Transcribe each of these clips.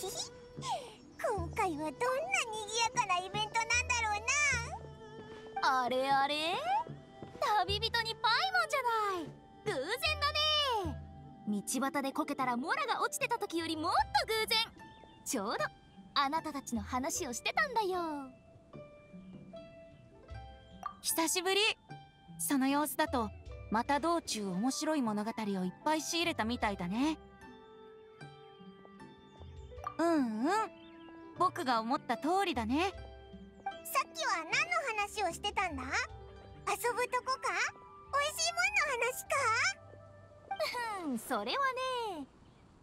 今回はどんなにぎやかなイベントなんだろうな。あれあれ、旅人にパイモンじゃない。偶然だね。道端でこけたらモラが落ちてた時よりもっと偶然。ちょうどあなたたちの話をしてたんだよ。久しぶり。その様子だとまた道中面白い物語をいっぱい仕入れたみたいだね。うんうん、僕が思った通りだね。さっきは何の話をしてたんだ？遊ぶとこか、美味しいもんの話か。それはね、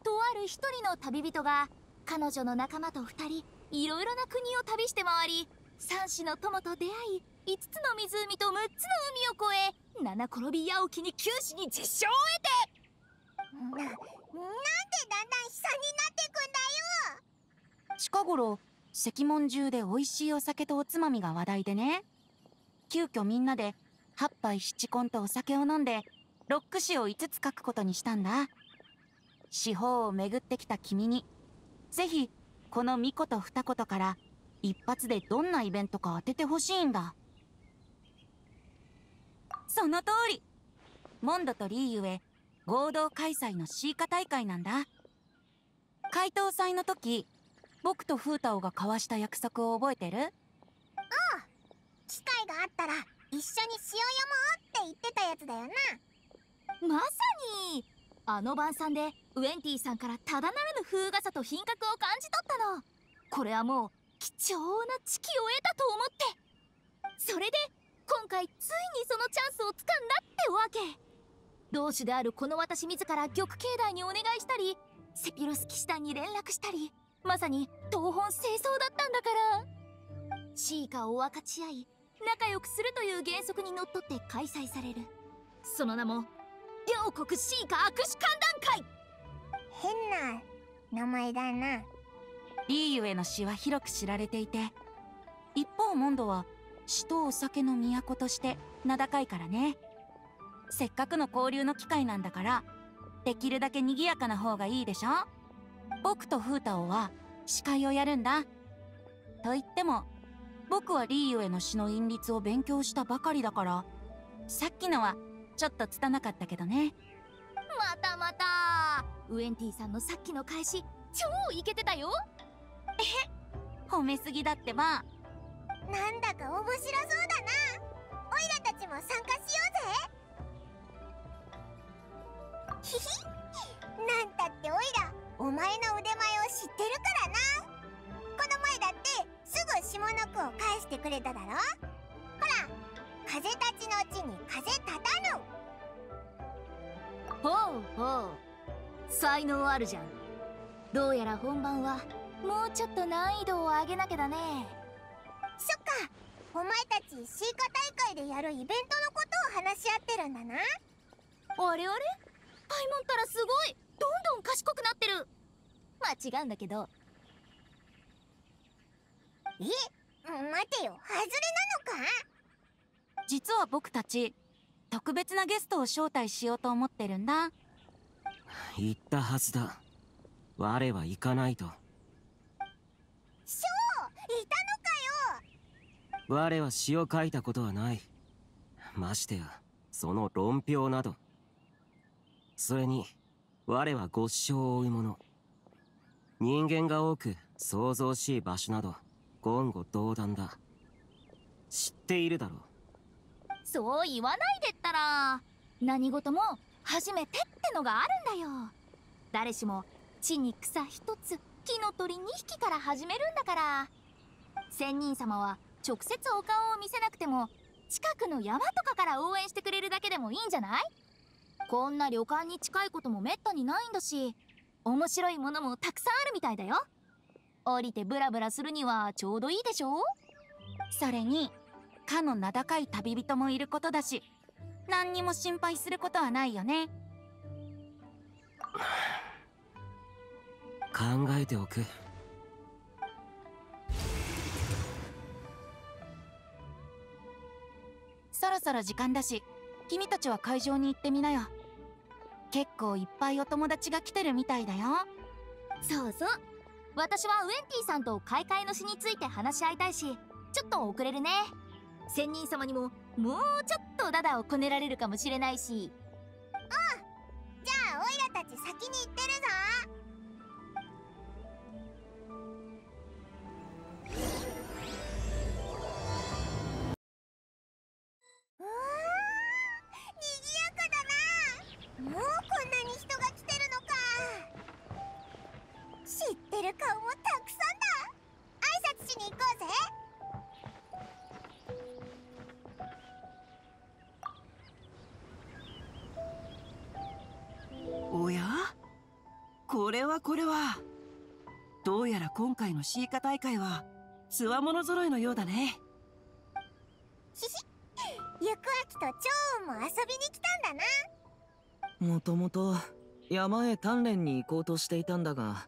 とある一人の旅人が彼女の仲間と2人いろいろな国を旅して回り、3種の友と出会い、5つの湖と6つの海を越え、七転び八起きに九死に実証を得て。なんでだんだん悲惨になってくんだよ。近頃石門中で美味しいお酒とおつまみが話題でね、急遽みんなで8杯7コンとお酒を飲んでロック詩を5つ書くことにしたんだ。四方を巡ってきた君に、ぜひこのミコとフタコとから一発でどんなイベントか当ててほしいんだ。その通り、モンドとリーゆえ合同開催のシーカ大会なんだ。解答祭の時、僕とフータオが交わした約束を覚えてる？うん、機会があったら一緒にしようよもって言ってたやつだよな。まさにあの晩餐でウェンティさんからただならぬ風雅さと品格を感じ取ったの。これはもう貴重な知識を得たと思って、それで今回ついにそのチャンスをつかんだってわけ。同種であるこの私自ら玉境内にお願いしたり、セピロス騎士団に連絡したり、まさに東奔西走だったんだから。シーカを分かち合い仲良くするという原則にのっとって開催される、その名も両国シーカ握手歓談会。変な名前だな。リーゆえの詩は広く知られていて、一方モンドは詩とお酒の都として名高いからね。せっかくの交流の機会なんだからできるだけ賑やかな方がいいでしょ。僕とフータオは司会をやるんだ。と言っても僕はリーゆえの詩の韻律を勉強したばかりだから、さっきのはちょっと拙かったけどね。またまた、ウエンティさんのさっきの返し超イケてたよ。褒めすぎだってば。なんだか面白そうだな。オイラたちも参加しようぜ。なんたってオイラお前の腕前を知ってるからな。この前だってすぐ下の句を返してくれただろ。ほら、風たちのうちに風立たぬ。ほうほう、才能あるじゃん。どうやら本番はもうちょっと難易度を上げなきゃだね。そっか、お前たちシーカ大会でやるイベントのことを話し合ってるんだな。あれあれ、パイモンったらすごい、どんどん賢くなってる。間違うんだけど。え、待てよ、ハズレなのか？実は僕たち特別なゲストを招待しようと思ってるんだ。言ったはずだ、我は行かないと。ショウ、いたのかよ。我は詩を書いたことはない、ましてやその論評など。それに我はご視聴を追うもの、人間が多く想像しい場所など言語道断だ。知っているだろう。そう言わないでったら、何事も初めてってのがあるんだよ。誰しも地に草一つ、木の鳥2匹から始めるんだから。仙人様は直接お顔を見せなくても近くの山とかから応援してくれるだけでもいいんじゃない？こんな旅館に近いこともめったにないんだし、面白いものもたくさんあるみたいだよ。降りてブラブラするにはちょうどいいでしょ。それにかの名高い旅人もいることだし、何にも心配することはないよね。考えておく。そろそろ時間だし、君たちは会場に行ってみなよ。結構いっぱいお友達が来てるみたいだよ。そうそう、私はウエンティさんと開会の詩について話し合いたいし、ちょっと遅れるね。仙人様にももうちょっとダダをこねられるかもしれないし。うん、じゃあオイラたち先に行ってるぞ。うわー、にぎやかだな。もうこんなに人が来てるのか。知ってる顔もたくさんだ。挨拶しに行こうぜ。おや、これはどうやら今回のシーカ大会はつわもの揃いのようだね。ひひ、ゆくあきと蝶音も遊びに来たんだな。もともと山へ鍛錬に行こうとしていたんだが、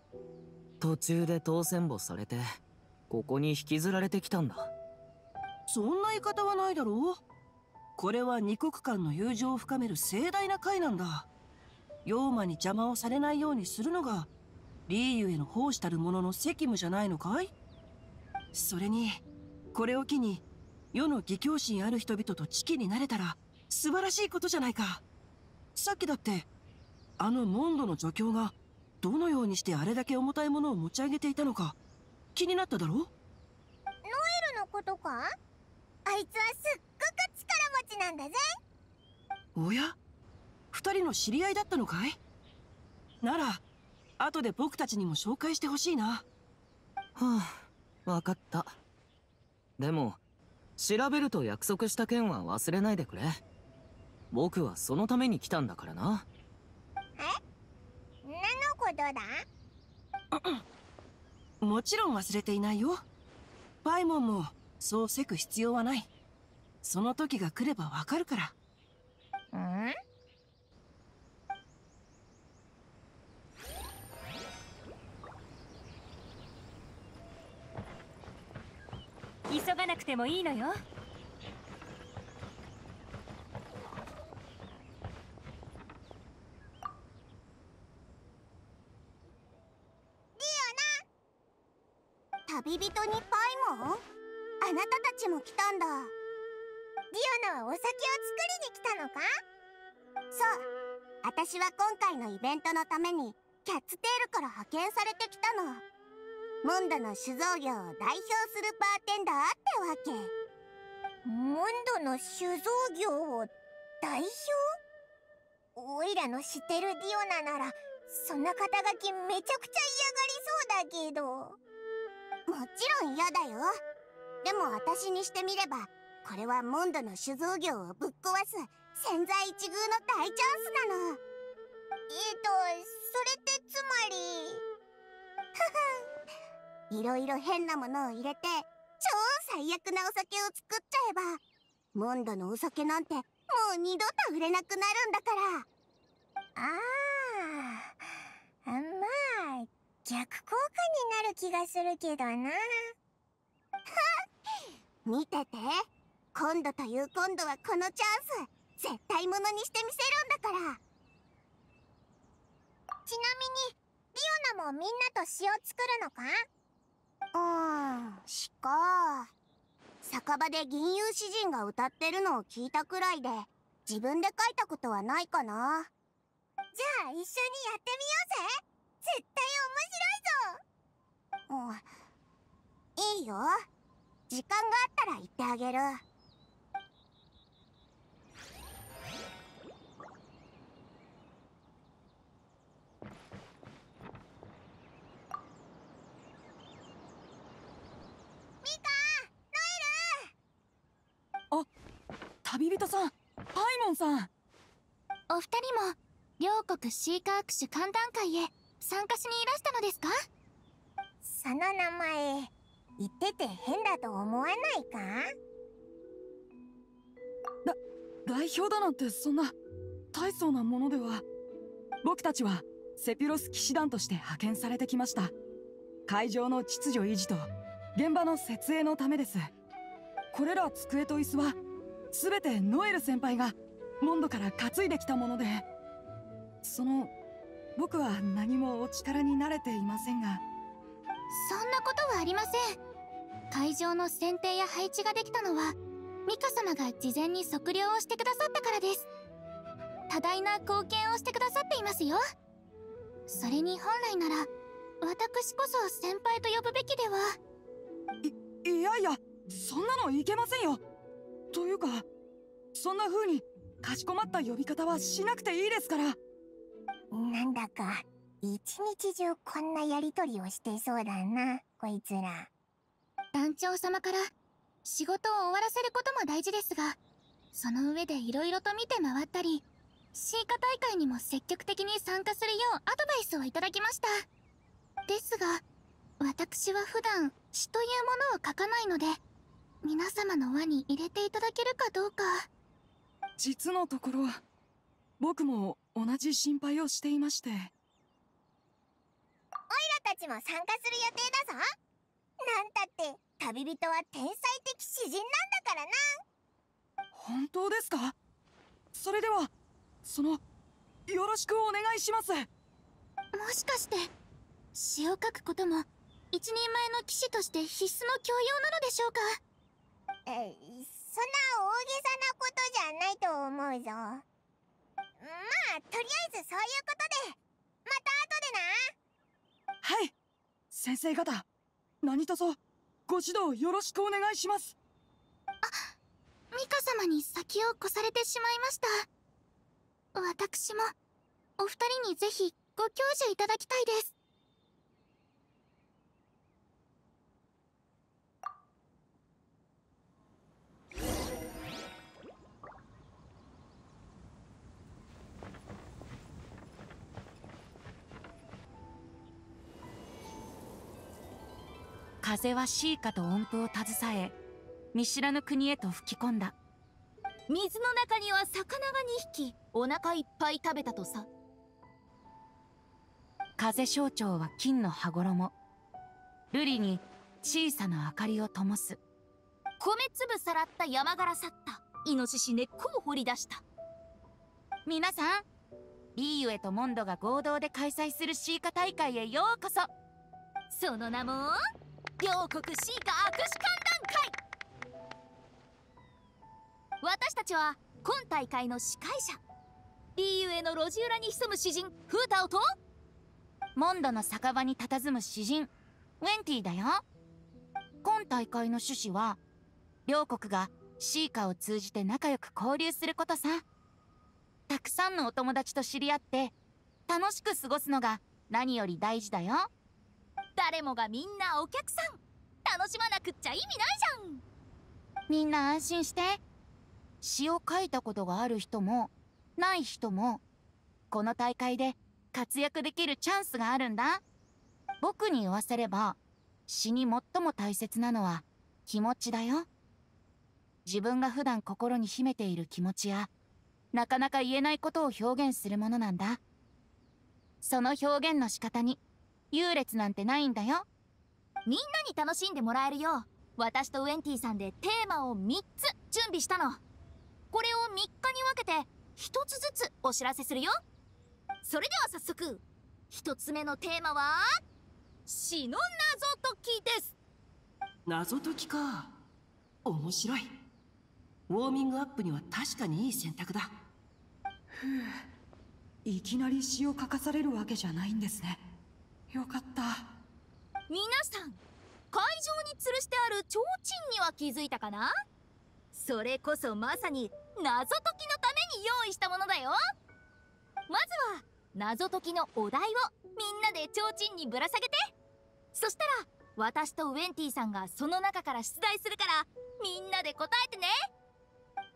途中で当選簿されてここに引きずられてきたんだ。そんな言い方はないだろう。これは二国間の友情を深める盛大な会なんだ。妖魔に邪魔をされないようにするのがリーユへの奉仕たるものの責務じゃないのかい。それにこれを機に世の義教心ある人々と知己になれたら素晴らしいことじゃないか。さっきだってあのモンドの助教がどのようにしてあれだけ重たいものを持ち上げていたのか気になっただろう。ノエルのことか。あいつはすっごく力持ちなんだぜ。おや、二人の知り合いだったのかい。なら後で僕たちにも紹介してほしいな。はあ、分かった。でも調べると約束した件は忘れないでくれ。僕はそのために来たんだからな。え、何のことだ？もちろん忘れていないよ。パイモンもそうせく必要はない。その時が来ればわかるから。ん？急がなくてもいいのよ。ディオナ、旅人にパイモン？あなたたちも来たんだ。ディオナはお酒を作りに来たのか？そう、私は今回のイベントのためにキャッツテールから派遣されてきたの。モンドの酒造業を代表するバーテンダーってわけ。モンドの酒造業を代表？オイラの知ってるディオナならそんな肩書きめちゃくちゃ嫌がりそうだけど。もちろん嫌だよ。でも私にしてみればこれはモンドの酒造業をぶっ壊す千載一遇の大チャンスなの。それってつまりいろいろ変なものを入れて超最悪なお酒を作っちゃえばモンドのお酒なんてもう二度と売れなくなるんだから。ああ、まあ逆効果になる気がするけどな。見てて、今度という今度はこのチャンス絶対ものにしてみせるんだから。ちなみにディオナもみんなと詩を作るのか？しか酒場で吟遊詩人が歌ってるのを聞いたくらいで自分で書いたことはないかな。じゃあ一緒にやってみようぜ。絶対面白いぞ。いいよ、時間があったら言ってあげる。旅人さん、パイモンさん、お二人も両国シーカー握手歓談会へ参加しにいらしたのですか？その名前言ってて変だと思わないか？代表だなんてそんな大層なものでは。僕たちはセピュロス騎士団として派遣されてきました。会場の秩序維持と現場の設営のためです。これら机と椅子はすべてノエル先輩がモンドから担いできたもので、僕は何もお力になれていませんが、そんなことはありません。会場の選定や配置ができたのはミカ様が事前に測量をしてくださったからです。多大な貢献をしてくださっていますよ。それに本来なら私こそ先輩と呼ぶべきでは。いやいやそんなのいけませんよ。というかそんな風にかしこまった呼び方はしなくていいですから。なんだか一日中こんなやりとりをしてそうだな、こいつら。団長様から仕事を終わらせることも大事ですが、その上でいろいろと見て回ったり、シーカ大会にも積極的に参加するようアドバイスをいただきました。ですが私は普段詩というものを書かないので、皆様の輪に入れていただけるかどうか。実のところ僕も同じ心配をしていまして。オイラたちも参加する予定だぞ。なんたって旅人は天才的詩人なんだからな。本当ですか？それではそのよろしくお願いします。もしかして詩を書くことも一人前の騎士として必須の教養なのでしょうか？そんな大げさなことじゃないと思うぞ。まあとりあえずそういうことで、また後でな。はい、先生方何卒ご指導よろしくお願いします。あ、ミカ様に先を越されてしまいました。私もお二人にぜひご教授いただきたいです。風はシーカと音符を携え見知らぬ国へと吹き込んだ。水の中には魚が2匹お腹いっぱい食べたとさ。風象徴は金の羽衣、瑠璃に小さな明かりを灯す。米粒さらった山柄去ったイノシシ根っこを掘り出した。皆さん、リーユエとモンドが合同で開催するシーカ大会へようこそ。その名も両国シーカ握手観覧会。私たちは今大会の司会者、リーユエの路地裏に潜む詩人フータオと、モンドの酒場に佇む詩人ウェンティだよ。今大会の趣旨は両国がシーカを通じて仲良く交流することさ。たくさんのお友達と知り合って楽しく過ごすのが何より大事だよ。誰もがみんなお客さん、楽しまなくっちゃ意味ないじゃん。みんな安心して。詩を書いたことがある人もない人もこの大会で活躍できるチャンスがあるんだ。僕に言わせれば詩に最も大切なのは気持ちだよ。自分が普段心に秘めている気持ちやなかなか言えないことを表現するものなんだ。その表現の仕方に優劣なんてないんだよ。みんなに楽しんでもらえるよう、私とウェンティさんでテーマを3つ準備したの。これを3日に分けて1つずつお知らせするよ。それでは早速、1つ目のテーマは詩の謎解きです。謎解きか、面白い。ウォーミングアップには確かにいい選択だ。ふう、いきなり詩を書かされるわけじゃないんですね。よかった。皆さん、会場に吊るしてある提灯には気づいたかな？それこそまさに謎解きのために用意したものだよ。まずは謎解きのお題をみんなで提灯にぶら下げて、そしたら私とウェンティさんがその中から出題するから、みんなで答えてね。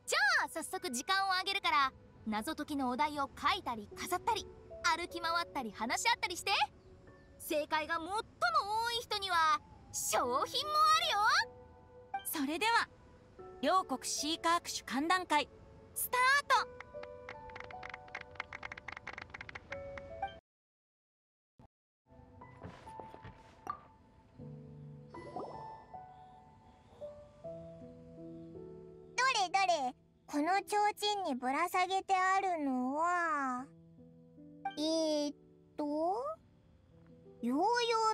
じゃあ早速時間をあげるから、謎解きのお題を書いたり飾ったり歩き回ったり話し合ったりして、正解が最も多い人には賞品もあるよ。それでは両国シーカ握手歓談会スタート。どれこの提灯にぶら下げてあるのは揚々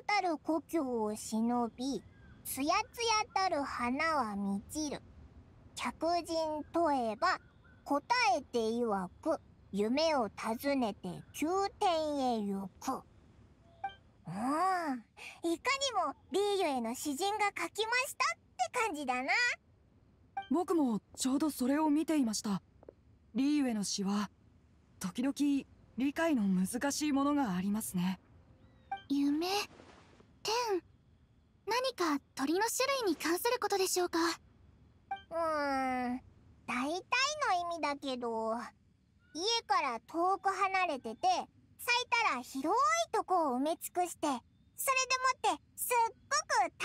たる故郷を忍び、つやつやたる花は満ちる。客人問えば答えていわく、夢を訪ねて宮殿へ行く。うん、いかにもリーユへの詩人が書きましたって感じだな。僕もちょうどそれを見ていました。リーユへの詩は時々理解の難しいものがありますね。夢、天、何か鳥の種類に関することでしょうか。大体の意味だけど、家から遠く離れてて、咲いたら広いとこを埋め尽くして、それでもってすっ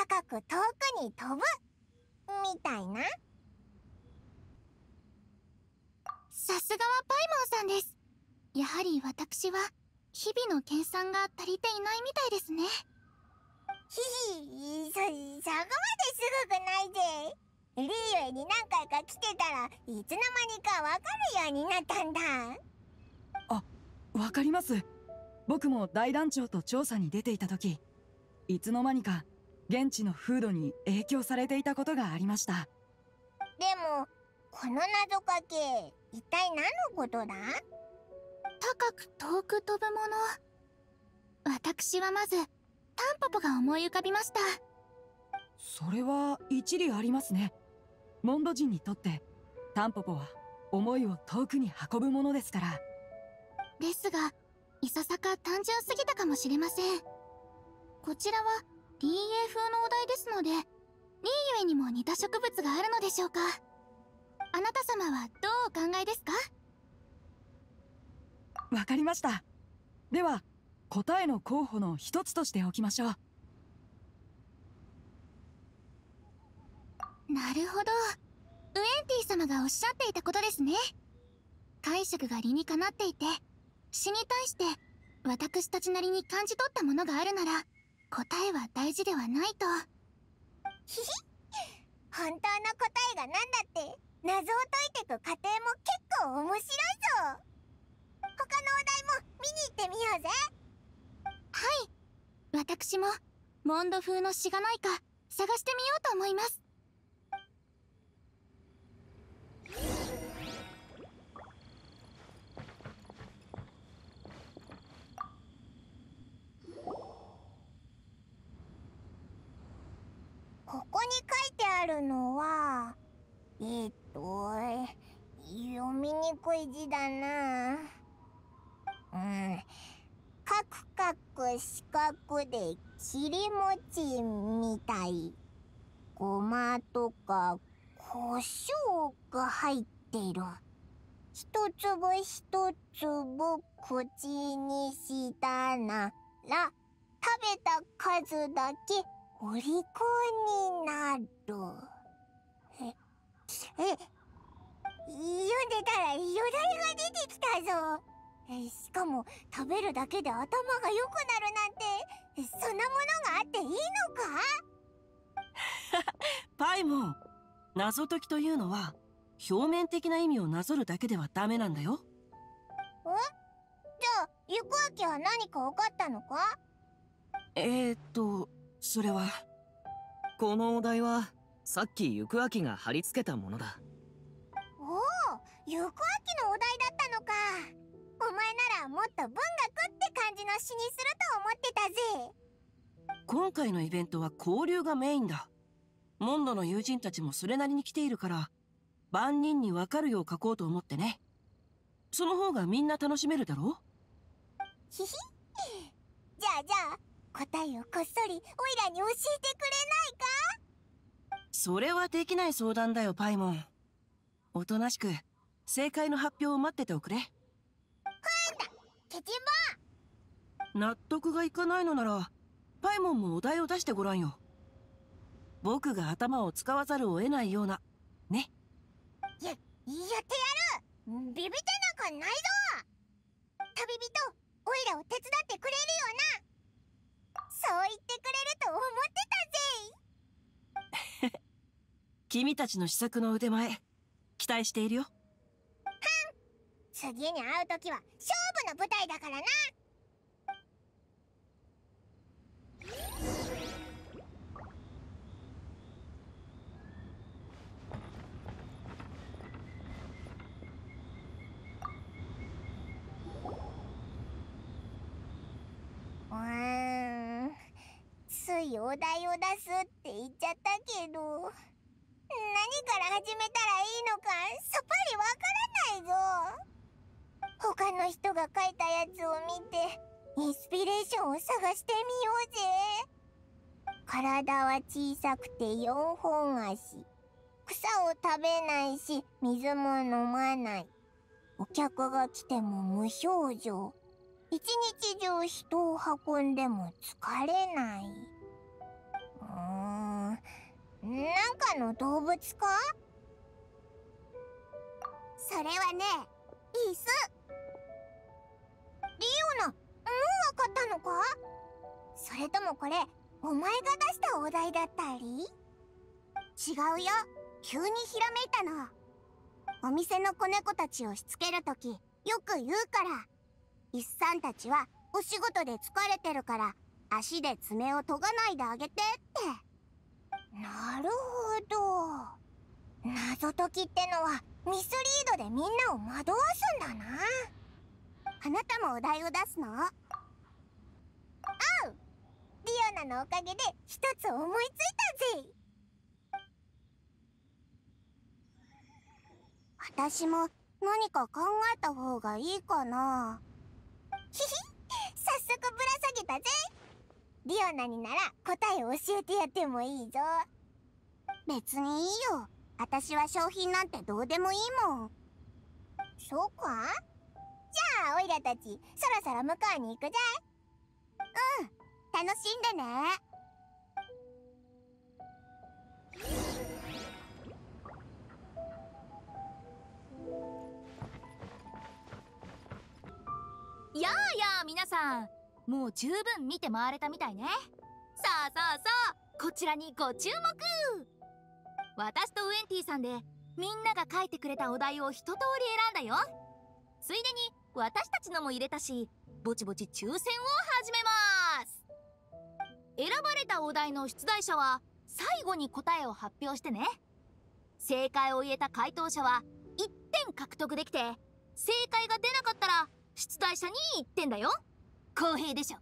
ごく高く遠くに飛ぶみたいな。さすがはパイモンさんです。やはり私は日々の研鑽が足りていないみたいですね。ひひ、そこまですごくないぜ。リーユへに何回か来てたらいつの間にかわかるようになったんだ。あ、わかります。僕も大団長と調査に出ていた時、いつの間にか現地の風土に影響されていたことがありました。でもこの謎かけ、一体何のことだ。高く遠く飛ぶもの。私はまずタンポポが思い浮かびました。それは一理ありますね。モンド人にとってタンポポは思いを遠くに運ぶものですから。ですが、いささか単純すぎたかもしれません。こちらは DA 風のお題ですので、リーユエにも似た植物があるのでしょうか。あなた様はどうお考えですか。わかりました。では答えの候補の一つとしておきましょう。なるほど、ウエンティ様がおっしゃっていたことですね。解釈が理にかなっていて、詩に対して私たちなりに感じ取ったものがあるなら、答えは大事ではないと。ひひ、本当の答えが何だって謎を解いていく過程も結構面白いぞ。他のお題も見に行ってみようぜ。はい、私もモンド風の詩がないか探してみようと思います。ここに書いてあるのは、読みにくい字だな。カクカク四角で切り餅みたい。ごまとか胡椒が入っている。一粒一粒口にしたなら、食べた数だけお利口になる。読んでたらよだれが出てきたぞ。しかも食べるだけで頭が良くなるなんて、そんなものがあっていいのか。パイモン、謎解きというのは表面的な意味をなぞるだけではダメなんだよ。え、じゃあゆくあきは何か分かったのか。それは、このお題はさっきゆくあきが貼り付けたものだ。おお、ゆくあきのお題だったのか。お前ならもっと文学って感じの詩にすると思ってたぜ。今回のイベントは交流がメインだ。モンドの友人たちもそれなりに来ているから、万人に分かるよう書こうと思ってね。その方がみんな楽しめるだろう。ひひ、じゃあ答えをこっそりオイラに教えてくれないか。それはできない相談だよ、パイモン。おとなしく正解の発表を待ってておくれ。ケチンボ。納得がいかないのなら、パイモンもお題を出してごらんよ。僕が頭を使わざるを得ないようなね。やってやる。ビビってなんかないぞ。旅人、オイラを手伝ってくれるよな。そう言ってくれると思ってたぜ。君たちの試作の腕前、期待しているよ。はん、次に会う時は勝負の舞台だからな。お題を出すって言っちゃったけど、何から始めたらいいのかさっぱりわからないぞ。他の人が書いたやつを見てインスピレーションを探してみようぜ。体は小さくて4本足。草を食べないし、水も飲まない。お客が来ても無表情。一日中人を運んでも疲れない。なんかの動物か？それはね、椅子。リオナ、もうわかったのか？それともこれ、お前が出したお題だったり？違うよ。急にひらめいたの。お店の子猫たちをしつけるとき、よく言うから。イスさんたちはお仕事で疲れてるから、足で爪を研がないであげてって。なるほど。謎解きってのはミスリードでみんなを惑わすんだな。あなたもお題を出すの？おう！ディオナのおかげで一つ思いついたぜ。私も何か考えた方がいいかな。ひひ、早速ぶら下げたぜ。ディオナになら答えを教えてやってもいいぞ。別にいいよ。私は商品なんてどうでもいいもん。そうか？じゃあオイラたち、そろそろ向こうに行くぜ。うん、楽しんでね。やあやあ皆さん、もう十分見て回れたみたいね。さあさあさあ、こちらにご注目。私とウエンティさんでみんなが書いてくれたお題を一通り選んだよ。ついでに私たちのも入れたし、ぼちぼち抽選を始めます。選ばれたお題の出題者は最後に答えを発表してね。正解を言えた回答者は1点獲得できて、正解が出なかったら出題者に1点だよ。公平でしょ。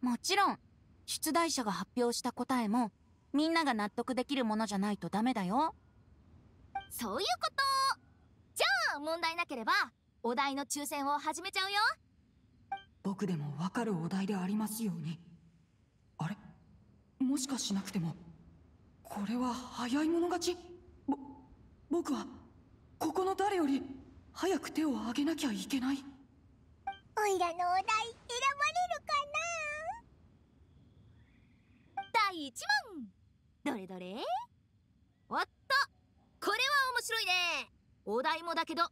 もちろん出題者が発表した答えもみんなが納得できるものじゃないとダメだよ。そういうこと。じゃあ問題なければお題の抽選を始めちゃうよ。僕でも分かるお題でありますように。あれ、もしかしなくてもこれは早い者勝ち？僕はここの誰より早く手を挙げなきゃいけない。オイラのお題選ばれるかな？第1問。どれどれ？おっと、これは面白いね。お題もだけど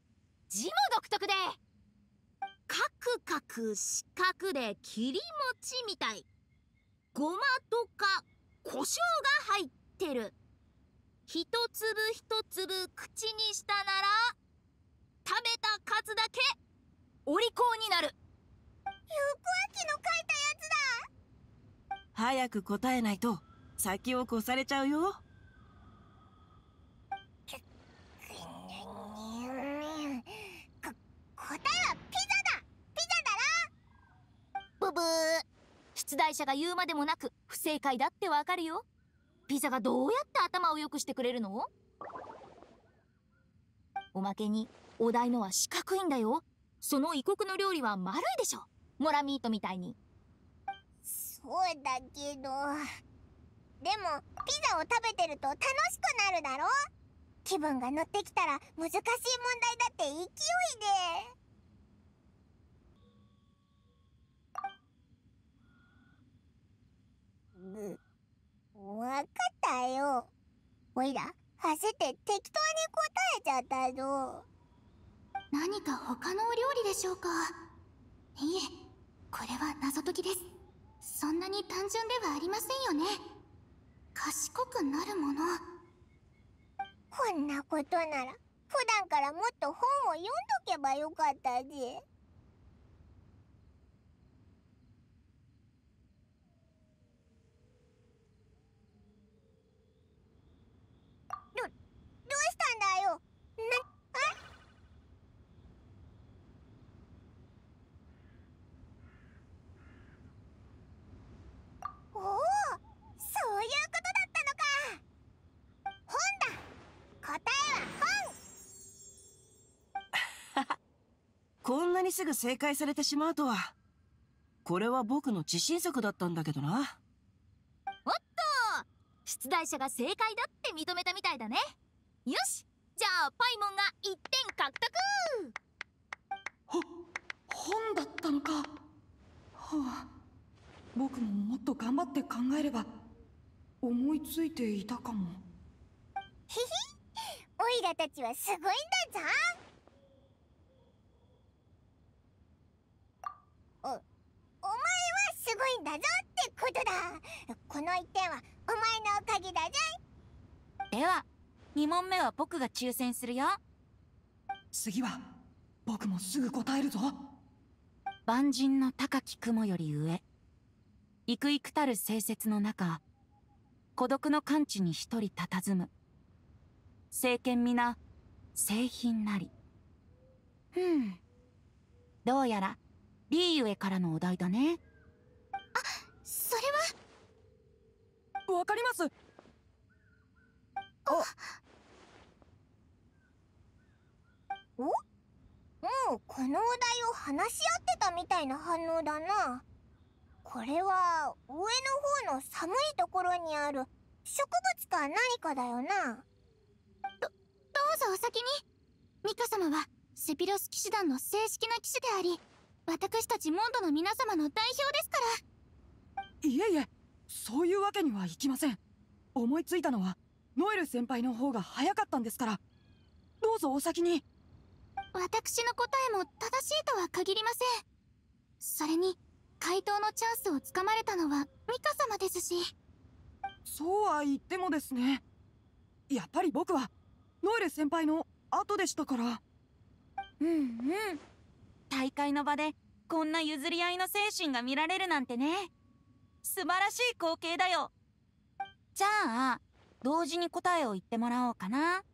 字も独特で、カクカク四角で切り餅みたい。ごまとか胡椒が入ってる。一粒一粒口にしたなら食べた数だけお利口になる。ゆうこあきの書いたやつだ。早く答えないと先を越されちゃうよ。答えはピザだろ。ブブー。出題者が言うまでもなく不正解だってわかるよ。ピザがどうやって頭を良くしてくれるの？おまけにお題のは四角いんだよ。その異国の料理は丸いでしょ。モラミートみたいに。そうだけど、でもピザを食べてると楽しくなるだろ。気分が乗ってきたら難しい問題だって勢いで。わかったよ。おいら焦って適当に答えちゃったぞ。何か他のお料理でしょうか。いえ、これは謎解きです。そんなに単純ではありませんよね。賢くなるもの。こんなことなら普段からもっと本を読んどけばよかったぜ。どうしたんだよ。あ、おお、そにすぐ正解されてしまうとは。これは僕の自信作だったんだけどな。おっと、出題者が正解だって認めたみたいだね。よし、じゃあパイモンが1点獲得。本だったのか。はあ、僕ももっと頑張って考えれば思いついていたかも。ひひ、オイラたちはすごいんだぞ。お前はすごいんだぞってことだ。この1点はお前のおかげだぞ。では2問目は僕が抽選するよ。次は僕もすぐ答えるぞ。万人の高き雲より上、いくいくたる盛雪の中、孤独の寒地に一人佇む。聖剣皆、製品なり。どうやら、リーウェからのお題だね。あ、それは。わかります。お、もうこのお題を話し合ってたみたいな反応だな。これは、上の方の寒いところにある植物か何かだよな。どうぞお先に。ミカ様はセピロス騎士団の正式な騎士であり、私たちモンドの皆様の代表ですから。いえいえ、そういうわけにはいきません。思いついたのはノエル先輩の方が早かったんですから、どうぞお先に。私の答えも正しいとは限りません。それに回答のチャンスをつかまれたのはミカ様ですし。そうは言ってもですね、やっぱり僕はノエル先輩の後でしたから。大会の場でこんな譲り合いの精神が見られるなんてね、素晴らしい光景だよ。じゃあ同時に答えを言ってもらおうかな。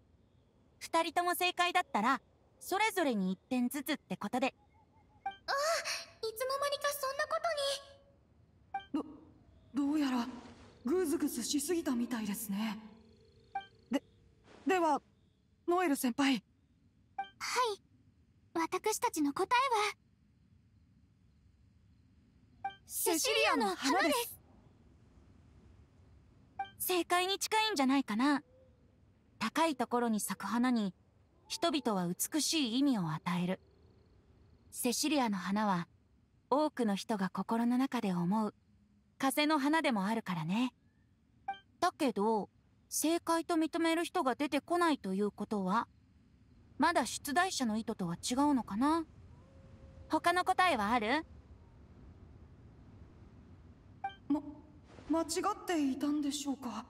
2人とも正解だったらそれぞれに1点ずつってことで。ああ、いつの間にかそんなことに。どうやらグズグズしすぎたみたいですね。ではノエル先輩。はい、私たちの答えはセシリアの花です。正解に近いんじゃないかな。高いところに咲く花に人々は美しい意味を与える。セシリアの花は多くの人が心の中で思う風の花でもあるからね。だけど正解と認める人が出てこないということは、まだ出題者の意図とは違うのかな。他の答えはある？間違っていたんでしょうか。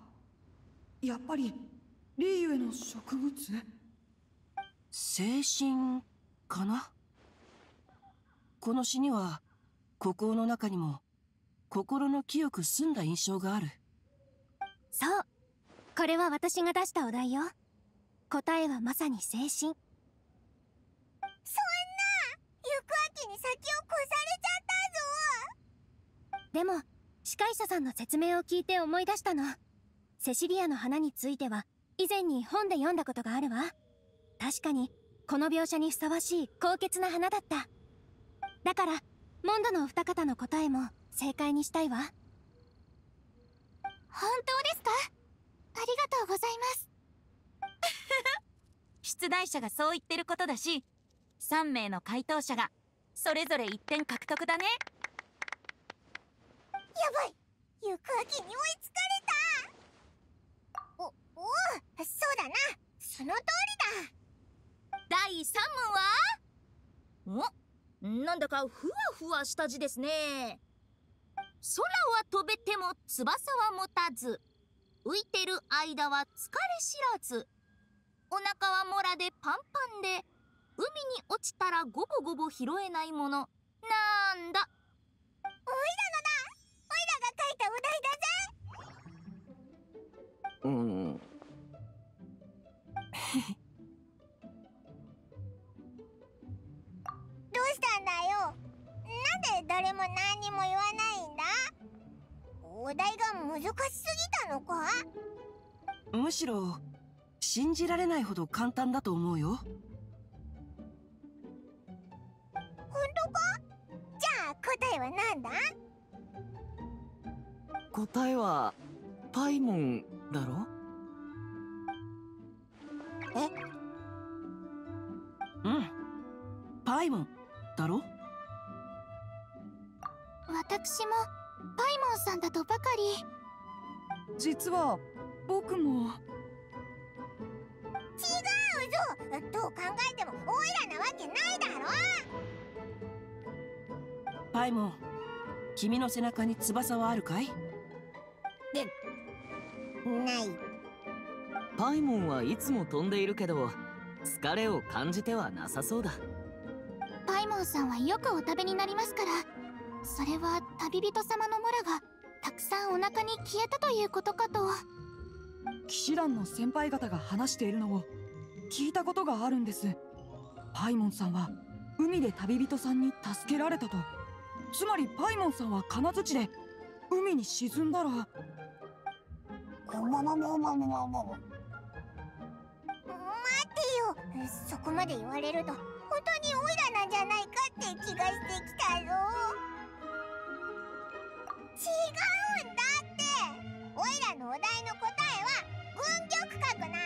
やっぱりリーウェの植物、精神かな。この詩には孤高の中にも心の清く澄んだ印象がある。そう、これは私が出したお題よ。答えはまさに精神。そんな、行く秋に先を越されちゃったぞ。でも司会者さんの説明を聞いて思い出したの。セシリアの花については以前に本で読んだことがあるわ。確かにこの描写にふさわしい高潔な花だった。だからモンドのお二方の答えも正解にしたいわ。本当ですか？ありがとうございます出題者がそう言ってることだし、3名の回答者がそれぞれ1点獲得だね。やばい、行く秋に追いつかれた。おお、そうだな、その通りだ。第3問は、なんだかふわふわした字ですね。空は飛べても翼は持たず、浮いてる間は疲れ知らず、お腹はモラでパンパンで、海に落ちたらゴボゴボ拾えないもの、なんだ。オイラのだ、オイラが書いたお題だぜ。どうしたんだよ、なんで誰も何にも言わないんだ。お題が難しすぎたのか。むしろ信じられないほど簡単だと思うよ。本えはなんだ？答えはパイモンだろ？え？うん。パイモンだろ？私もパイモンさんだとばかり。実は僕も。違うぞ。どう考えてもオイラなわけないだろ。パイモン、君の背中に翼はあるかい？ない。パイモンはいつも飛んでいるけど疲れを感じてはなさそうだ。パイモンさんはよくお食べになりますから、それは旅人様のモラがたくさんお腹に消えたということかと。騎士団の先輩方が話しているのを聞いたことがあるんです。パイモンさんは海で旅人さんに助けられたと。つまりパイモンさんは金槌で海に沈んだら。ももももももも。待てよ、そこまで言われると本当にオイラなんじゃないかって気がしてきたぞ。違うんだって。オイラのお題の答えは軍玉閣なんだ。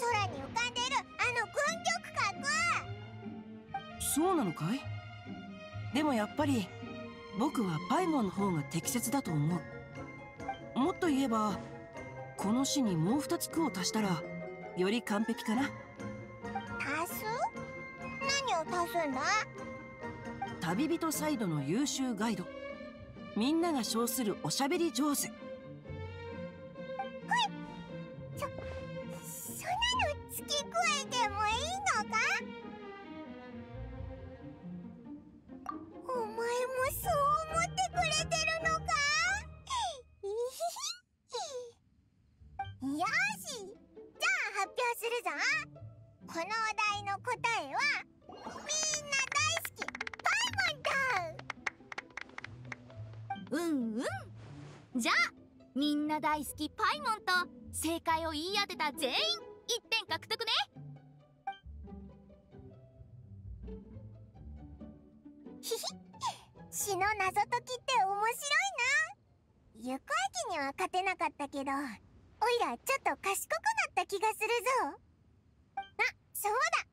空に浮かんでいるあの軍玉閣。そうなのかい？でもやっぱり僕はパイモンの方が適切だと思う。もっと言えばこの詩にもう2つ句を足したらより完璧かな。足す？何を足すんだ？旅人サイドの優秀ガイド、みんなが称するおしゃべり上手。そんなの付け加えてもいいのか？お前もそう思ってくれてるのか？よし、じゃあ発表するぞ。このお題の答えはみんな大好きパイモンだ。うんうん。じゃあみんな大好きパイモンと正解を言い当てた全員1点獲得ね。ひひ詩の謎解きって面白いな。ゆこあきには勝てなかったけど、おいらちょっと賢くなった気がするぞ。あ、そうだ、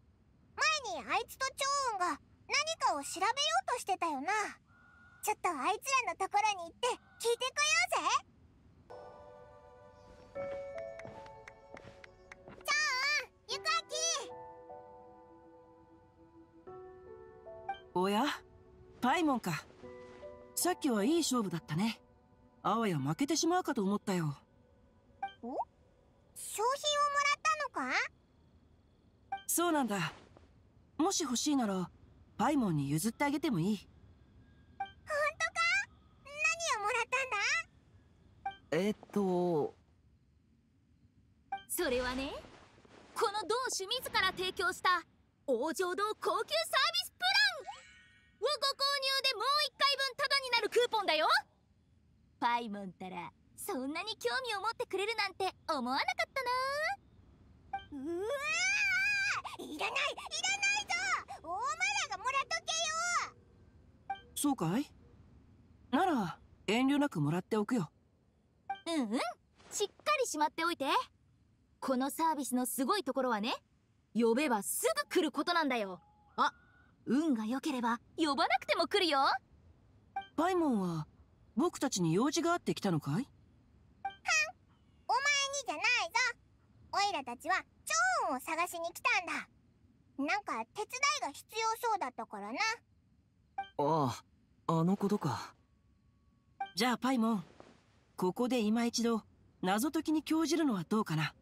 前にあいつと趙雲が何かを調べようとしてたよな。ちょっとあいつらのところに行って聞いてこようぜ。じゃあゆこあき。おや、パイモンか。さっきはいい勝負だったね。あわや負けてしまうかと思ったよ。お、賞品をもらったのか？そうなんだ。もし欲しいならパイモンに譲ってあげてもいい。本当か？何をもらったんだ？それはね、この同種自ら提供した王城堂高級サービスプランをご購入でもう1回分タダになるクーポンだよ。パイモンたらそんなに興味を持ってくれるなんて思わなかったな。うわー、いらないいらないぞ。お前らがもらっとけよ。そうかい？なら遠慮なくもらっておくよ。うんうん、しっかりしまっておいて。このサービスのすごいところはね、呼べばすぐ来ることなんだよ。あ、運が良ければ呼ばなくても来るよ。パイモンは僕たちに用事があって来たのかい？はん、お前にじゃないぞ。オイラたちは趙雲を探しに来たんだ。なんか手伝いが必要そうだったからな。ああ、あのことか。じゃあパイモン、ここで今一度謎解きに興じるのはどうかな。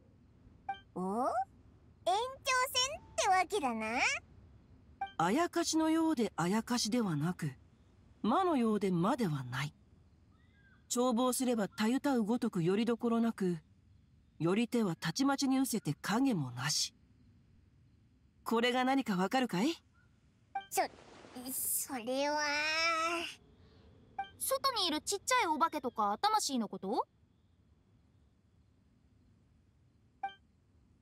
お、延長戦ってわけだな。あやかしのようであやかしではなく、魔のようで魔ではない。眺望すればたゆたうごとくよりどころなく、より手はたちまちにうせて影もなし。これが何かわかるかい？それは外にいるちっちゃいお化けとか魂のこと？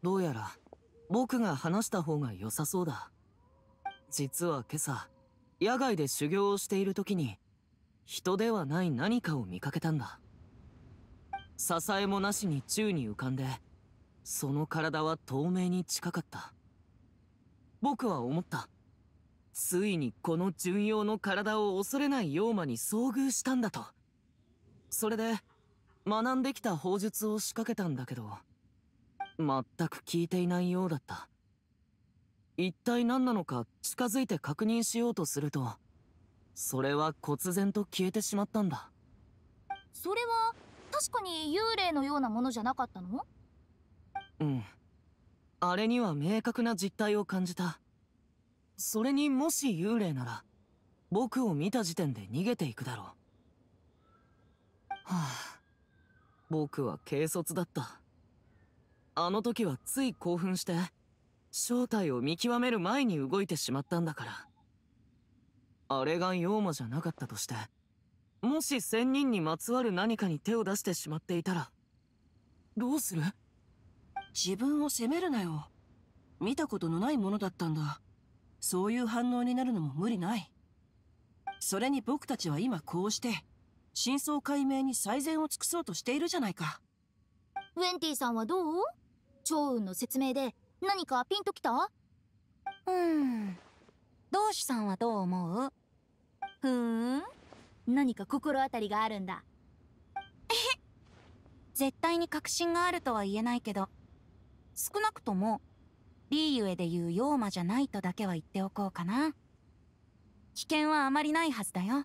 どうやら僕が話した方が良さそうだ。実は今朝野外で修行をしている時に人ではない何かを見かけたんだ。支えもなしに宙に浮かんで、その体は透明に近かった。僕は思った。ついにこの純陽の体を恐れない妖魔に遭遇したんだと。それで、学んできた法術を仕掛けたんだけど、全く効いていないようだった。一体何なのか近づいて確認しようとすると、それは忽然と消えてしまったんだ。それは確かに幽霊のようなものじゃなかったの？うん。あれには明確な実態を感じた。それにもし幽霊なら、僕を見た時点で逃げていくだろう。はあ、僕は軽率だった。あの時はつい興奮して、正体を見極める前に動いてしまったんだから。あれが妖魔じゃなかったとして、もし仙人にまつわる何かに手を出してしまっていたら、どうする？自分を責めるなよ。見たことのないものだったんだ。そういう反応になるのも無理ない。それに僕たちは今こうして、真相解明に最善を尽くそうとしているじゃないか。ウェンティさんはどう？趙雲の説明で何かピンときた？同志さんはどう思う？何か心当たりがあるんだ。絶対に確信があるとは言えないけど、少なくとも、リーユエで言う妖魔じゃないとだけは言っておこうかな。危険はあまりないはずだよ。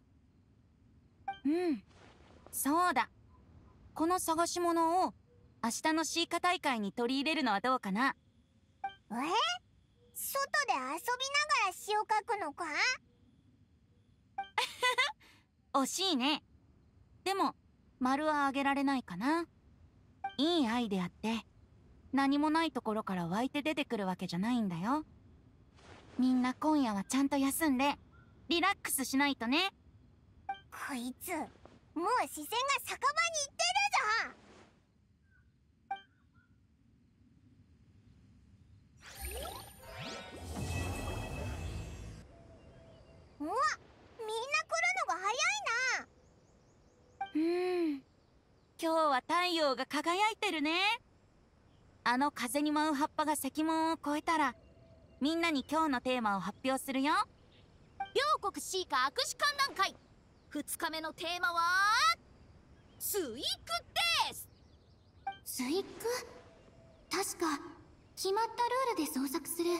うん、そうだ。この探し物を、明日のシーカ大会に取り入れるのはどうかな。外で遊びながら詩を書くのか？惜しいね。でも、丸はあげられないかな。いいアイデアって、何もないところから湧いて出てくるわけじゃないんだよ。みんな今夜はちゃんと休んで、リラックスしないとね。こいつ、もう視線が酒場に行ってるぞ！お、みんな来るのが早いな。今日は太陽が輝いてるね。あの風に舞う葉っぱが石門を越えたら、みんなに今日のテーマを発表するよ。両国シーカ握手観覧会2日目のテーマはスイクです。スイク、確か決まったルールで創作する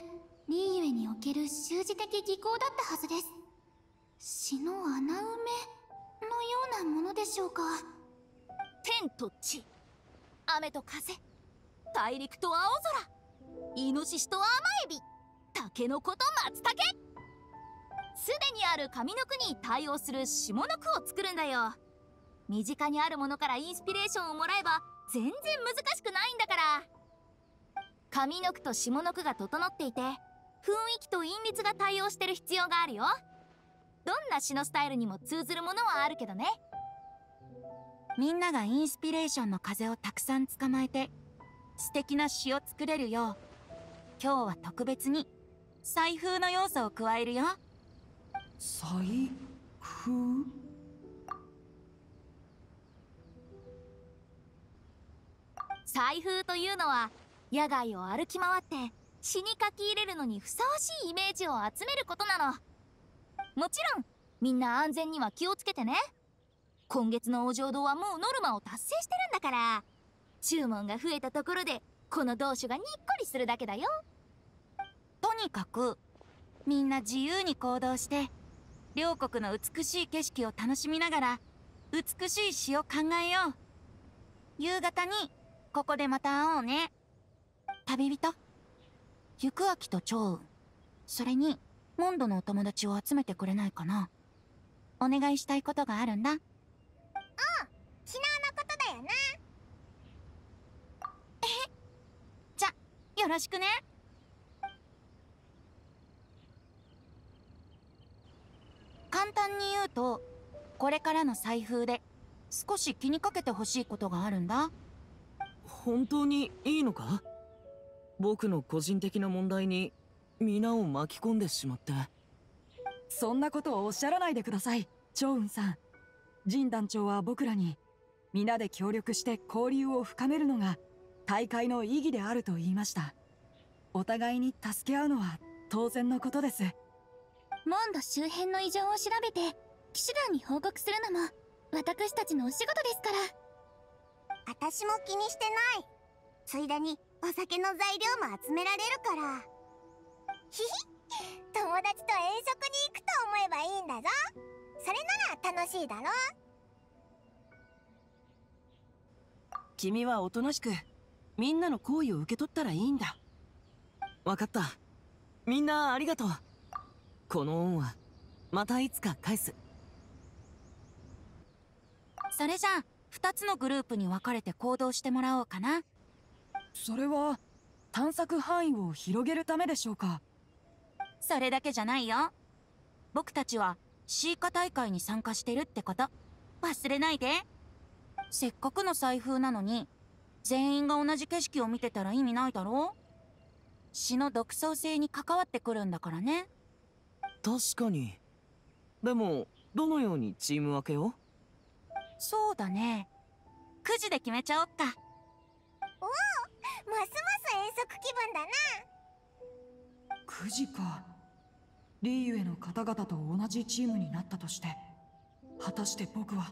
リーユエにおける習字的技巧だったはずです。詩の穴埋めのようなものでしょうか。天と地、雨と風、大陸と青空、イノシシと甘エビ、タケノコと松茸。すでにある上の句に対応する下の句を作るんだよ。身近にあるものからインスピレーションをもらえば全然難しくないんだから。上の句と下の句が整っていて、雰囲気と韻律が対応してる必要があるよ。どんな詩のスタイルにも通ずるものはあるけどね。みんながインスピレーションの風をたくさん捕まえて、素敵な詩を作れるよう、今日は特別に採風の要素を加えるよ。採風？採風というのは、野外を歩き回って詩に書き入れるのにふさわしいイメージを集めることなの。もちろんみんな安全には気をつけてね。今月のお浄土はもうノルマを達成してるんだから、注文が増えたところでこの同種がにっこりするだけだよ。とにかくみんな自由に行動して、両国の美しい景色を楽しみながら美しい詩を考えよう。夕方にここでまた会おうね。旅人、行く秋と趙雲、それにモンドのお友達を集めてくれないかな。お願いしたいことがあるんだ。うん、昨日のことだよな。じゃ、よろしくね。簡単に言うと、これからの採風で少し気にかけてほしいことがあるんだ。本当にいいのか？僕の個人的な問題に皆を巻き込んでしまって。そんなことをおっしゃらないでください、趙雲さん。神団長は僕らに皆で協力して交流を深めるのが大会の意義であると言いました。お互いに助け合うのは当然のことです。モンド周辺の異常を調べて騎士団に報告するのも私たちのお仕事ですから。私も気にしてない。ついでにお酒の材料も集められるから。ひひ、友達と遠足に行くと思えばいいんだぞ。それなら楽しいだろ。君はおとなしくみんなの好意を受け取ったらいいんだ。分かった。みんなありがとう。この恩はまたいつか返す。それじゃあ2つのグループに分かれて行動してもらおうかな。それは探索範囲を広げるためでしょうか。それだけじゃないよ。僕たちはシーカ大会に参加してるってこと忘れないで。せっかくの財布なのに全員が同じ景色を見てたら意味ないだろう。詩の独創性に関わってくるんだからね。確かに。でもどのようにチーム分けを？そうだね、9時で決めちゃおっか。おお、ますます遠足気分だな。9時か。リーユエの方々と同じチームになったとして、果たして僕は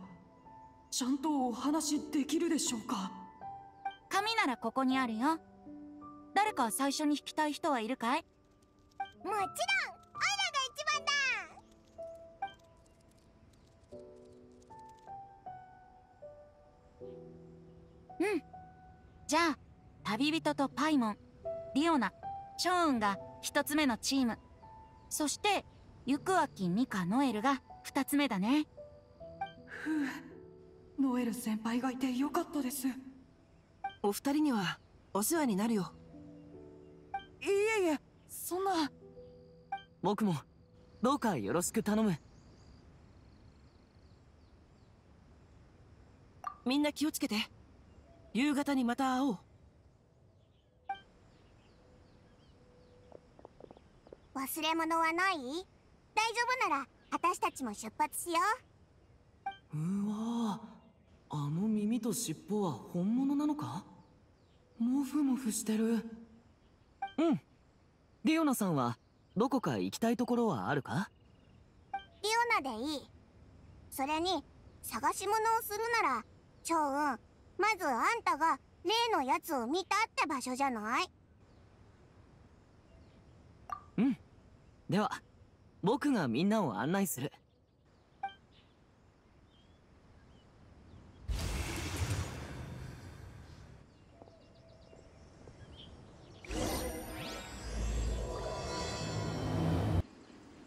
ちゃんとお話できるでしょうか。紙ならここにあるよ。誰か最初に引きたい人はいるかい？もちろんオイラが一番だ。うん、じゃあ旅人とパイモン、リオナ、ショーンが1つ目のチーム、そしてゆくあき、ミカ、ノエルが2つ目だね。ふう、ノエル先輩がいてよかったです。お二人にはお世話になるよ。いえいえ、そんな。僕もどうかよろしく頼む。みんな気をつけて。夕方にまた会おう。忘れ物はない？大丈夫なら私たちも出発しよう。うわ、あの耳と尻尾は本物なのか？モフモフしてる。うん、ディオナさんはどこか行きたいところはあるか？ディオナでいい。それに探し物をするなら趙雲、まずあんたが例のやつを見たって場所じゃない？うん、では僕がみんなを案内する。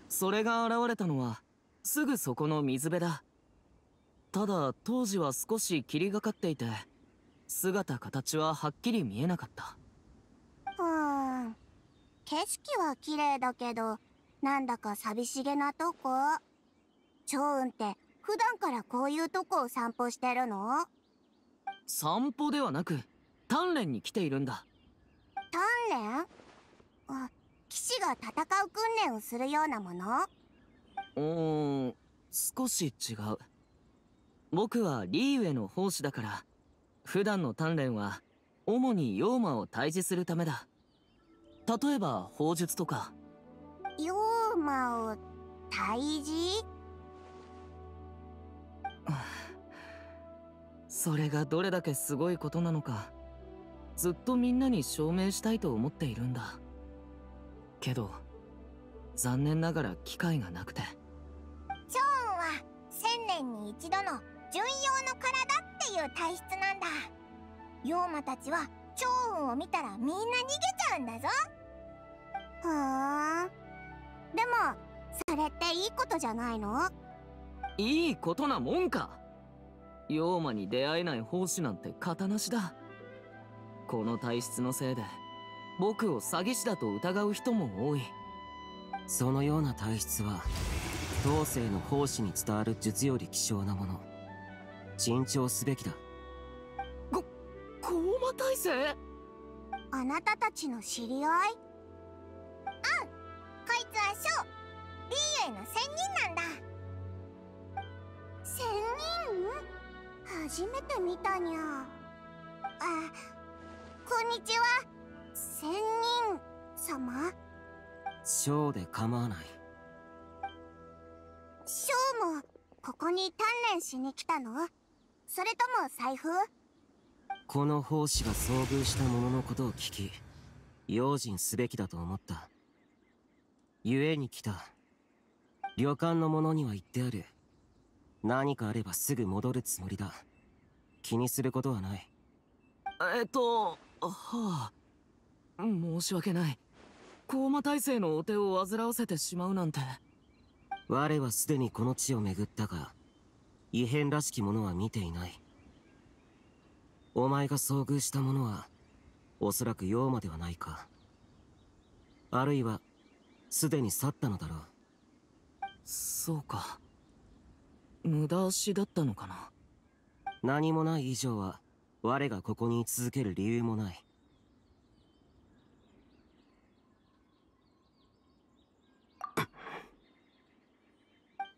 それが現れたのはすぐそこの水辺だ。ただ当時は少し霧がかっていて姿形ははっきり見えなかった。うん、景色は綺麗だけどなんだか寂しげなとこ。趙雲って普段からこういうとこを散歩してるの？散歩ではなく鍛錬に来ているんだ。鍛錬？あ、騎士が戦う訓練をするようなもの？少し違う。僕はリーウェの奉仕だから普段の鍛錬は主に妖魔を退治するためだ。例えば砲術とか。妖魔を退治？それがどれだけすごいことなのかずっとみんなに証明したいと思っているんだけど、残念ながら機会がなくて。ジョーンは1000年に一度の純陽の体っていう体質なんだ。妖魔たちは趙雲を見たらみんな逃げちゃうんだぞ。ふーん、でもそれっていいことじゃないの？いいことなもんか。妖魔に出会えない奉仕なんて型なしだ。この体質のせいで僕を詐欺師だと疑う人も多い。そのような体質は当世の奉仕に伝わる術より希少なもの。慎重すべきだ。高魔大生？あなたたちの知り合い？うん、こいつはショー、リーエの仙人なんだ。仙人？初めて見たにゃ。あ、こんにちは、仙人様。ショーで構わない。ショーもここに鍛錬しに来たの？それとも財布？この法師が遭遇した者のことを聞き、用心すべきだと思った。ゆえに来た。旅館の者には言ってある。何かあればすぐ戻るつもりだ。気にすることはない。はあ、申し訳ない。降魔大聖のお手を煩わせてしまうなんて。我はすでにこの地を巡ったが、異変らしきものは見ていない。お前が遭遇したものは、おそらく妖魔ではないか。あるいは、すでに去ったのだろう。そうか。無駄足だったのかな。何もない以上は、我がここに居続ける理由もない。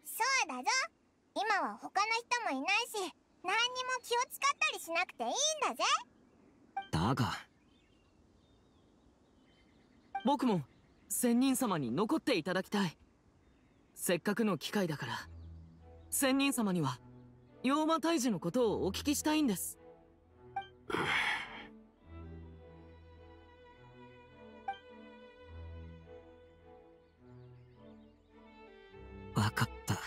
そうだぞ。今は他の人もいないし、何にも気を使ったりしなくていいんだぜ。だが僕も仙人様に残っていただきたい。せっかくの機会だから、仙人様には妖魔退治のことをお聞きしたいんです。わかった。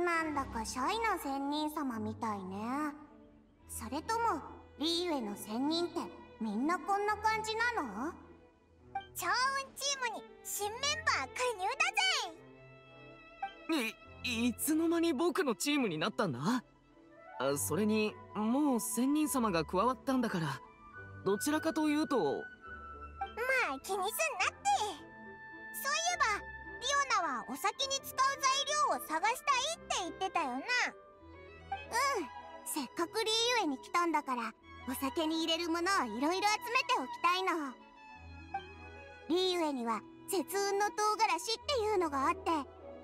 なんだかシャイな仙人様みたいね。それともリーウェの仙人ってみんなこんな感じなの？超運チームに新メンバー加入だぜ。いつの間に僕のチームになったんだ？それにもう仙人様が加わったんだから、どちらかというと。まあ気にすんなって。そういえばリオナはお酒に使う材料を探したいって言ってたよな。うん、せっかくリーウェに来たんだから、お酒に入れるものをいろいろ集めておきたいの。リーウェには節運の唐辛子っていうのがあって、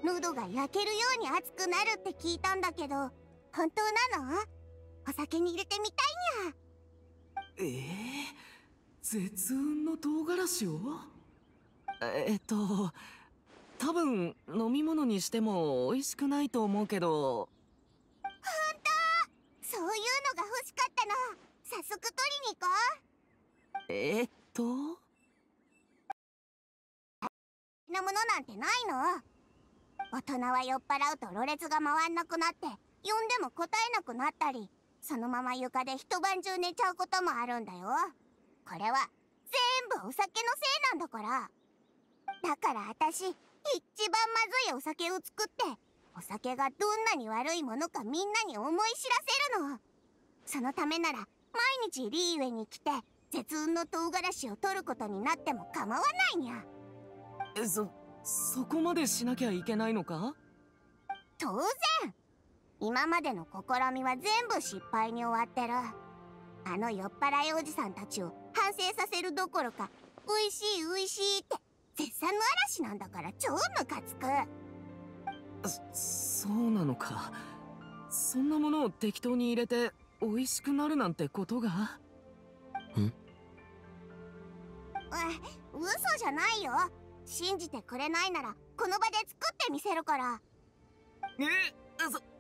喉が焼けるように熱くなるって聞いたんだけど、本当なの？お酒に入れてみたいにゃ。絶運の唐辛子を？多分飲み物にしても美味しくないと思うけど。本当？そういうのが欲しかったの。早速取りに行こう。なものなんてないの？大人は酔っ払うとろれつが回んなくなって、呼んでも答えなくなったり、そのまま床で一晩中寝ちゃうこともあるんだよ。これは全部お酒のせいなんだから。だから私、一番まずいお酒を作って、お酒がどんなに悪いものかみんなに思い知らせるの。そのためなら毎日リーウェに来て絶運の唐辛子を取ることになっても構わないにゃ。そこまでしなきゃいけないのか？当然。今までの試みは全部失敗に終わってる。あの酔っ払いおじさんたちを反省させるどころか、おいしいおいしいって絶賛の嵐なんだから、超ムカつく。そうなのか。そんなものを適当に入れて美味しくなるなんてことが？嘘じゃないよ。信じてくれないならこの場で作ってみせるから。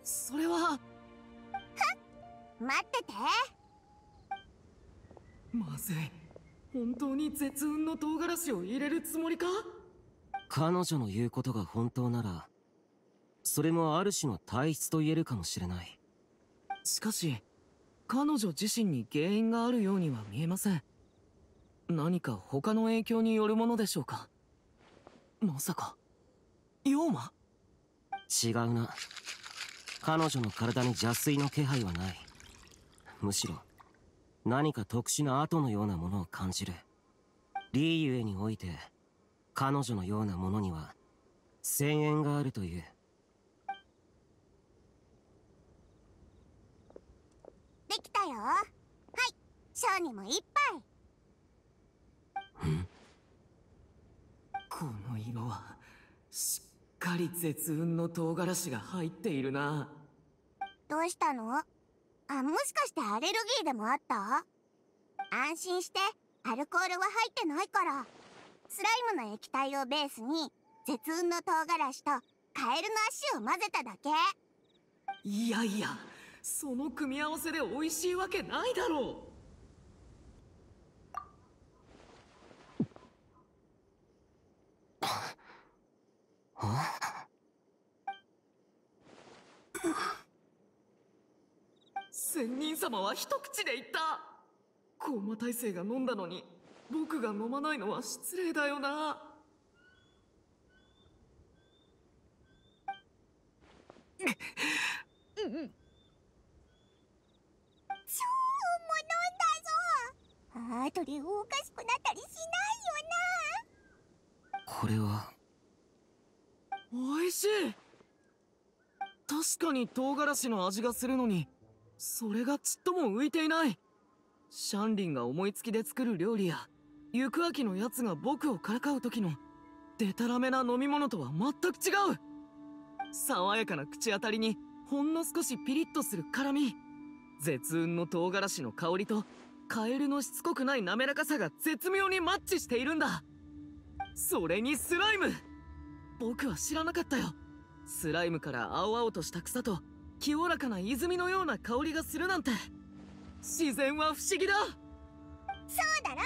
それははっ、待ってて。まずい。本当に絶運の唐辛子を入れるつもりか？彼女の言うことが本当なら、それもある種の体質と言えるかもしれない。しかし彼女自身に原因があるようには見えません。何か他の影響によるものでしょうか？まさか妖魔？違うな。彼女の体に邪水の気配はない。むしろ何か特殊な跡のようなものを感じる。リーゆえにおいて、彼女のようなものには千円があるという。できたよ。はい、ショーにも一杯。この色はしっかり絶運の唐辛子が入っているな。どうしたの？あ、もしかしてアレルギーでもあった？安心して、アルコールは入ってないから。スライムの液体をベースに絶雲の唐辛子とカエルの足を混ぜただけ。いやいや、その組み合わせで美味しいわけないだろう。仙人様は一口で言った。高魔大聖が飲んだのに僕が飲まないのは失礼だよな。超も飲んだぞ。後でおかしくなったりしないよな。これは美味しい。確かに唐辛子の味がするのに、それがちっとも浮いていない。シャンリンが思いつきで作る料理や、ゆくあきのやつが僕をからかう時のデタラメな飲み物とは全く違う。爽やかな口当たりにほんの少しピリッとする辛み、絶雲の唐辛子の香りとカエルのしつこくない滑らかさが絶妙にマッチしているんだ。それにスライム、僕は知らなかったよ。スライムから青々とした草と清らかな泉のような香りがするなんて、自然は不思議だ。そうだろ。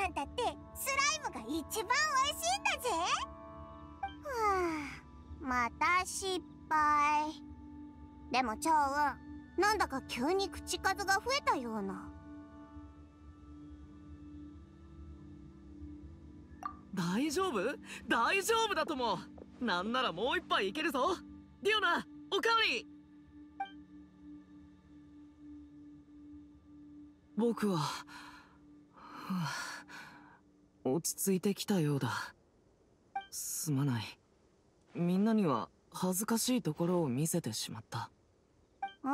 なんたってスライムが一番おいしいんだぜ。はあ、また失敗。でも趙雲、なんだか急に口数が増えたような。大丈夫？大丈夫だとも。なんならもう一杯いけるぞ。ディオナ、おかわり。僕は、落ち着いてきたようだ。すまない。みんなには恥ずかしいところを見せてしまった。うん、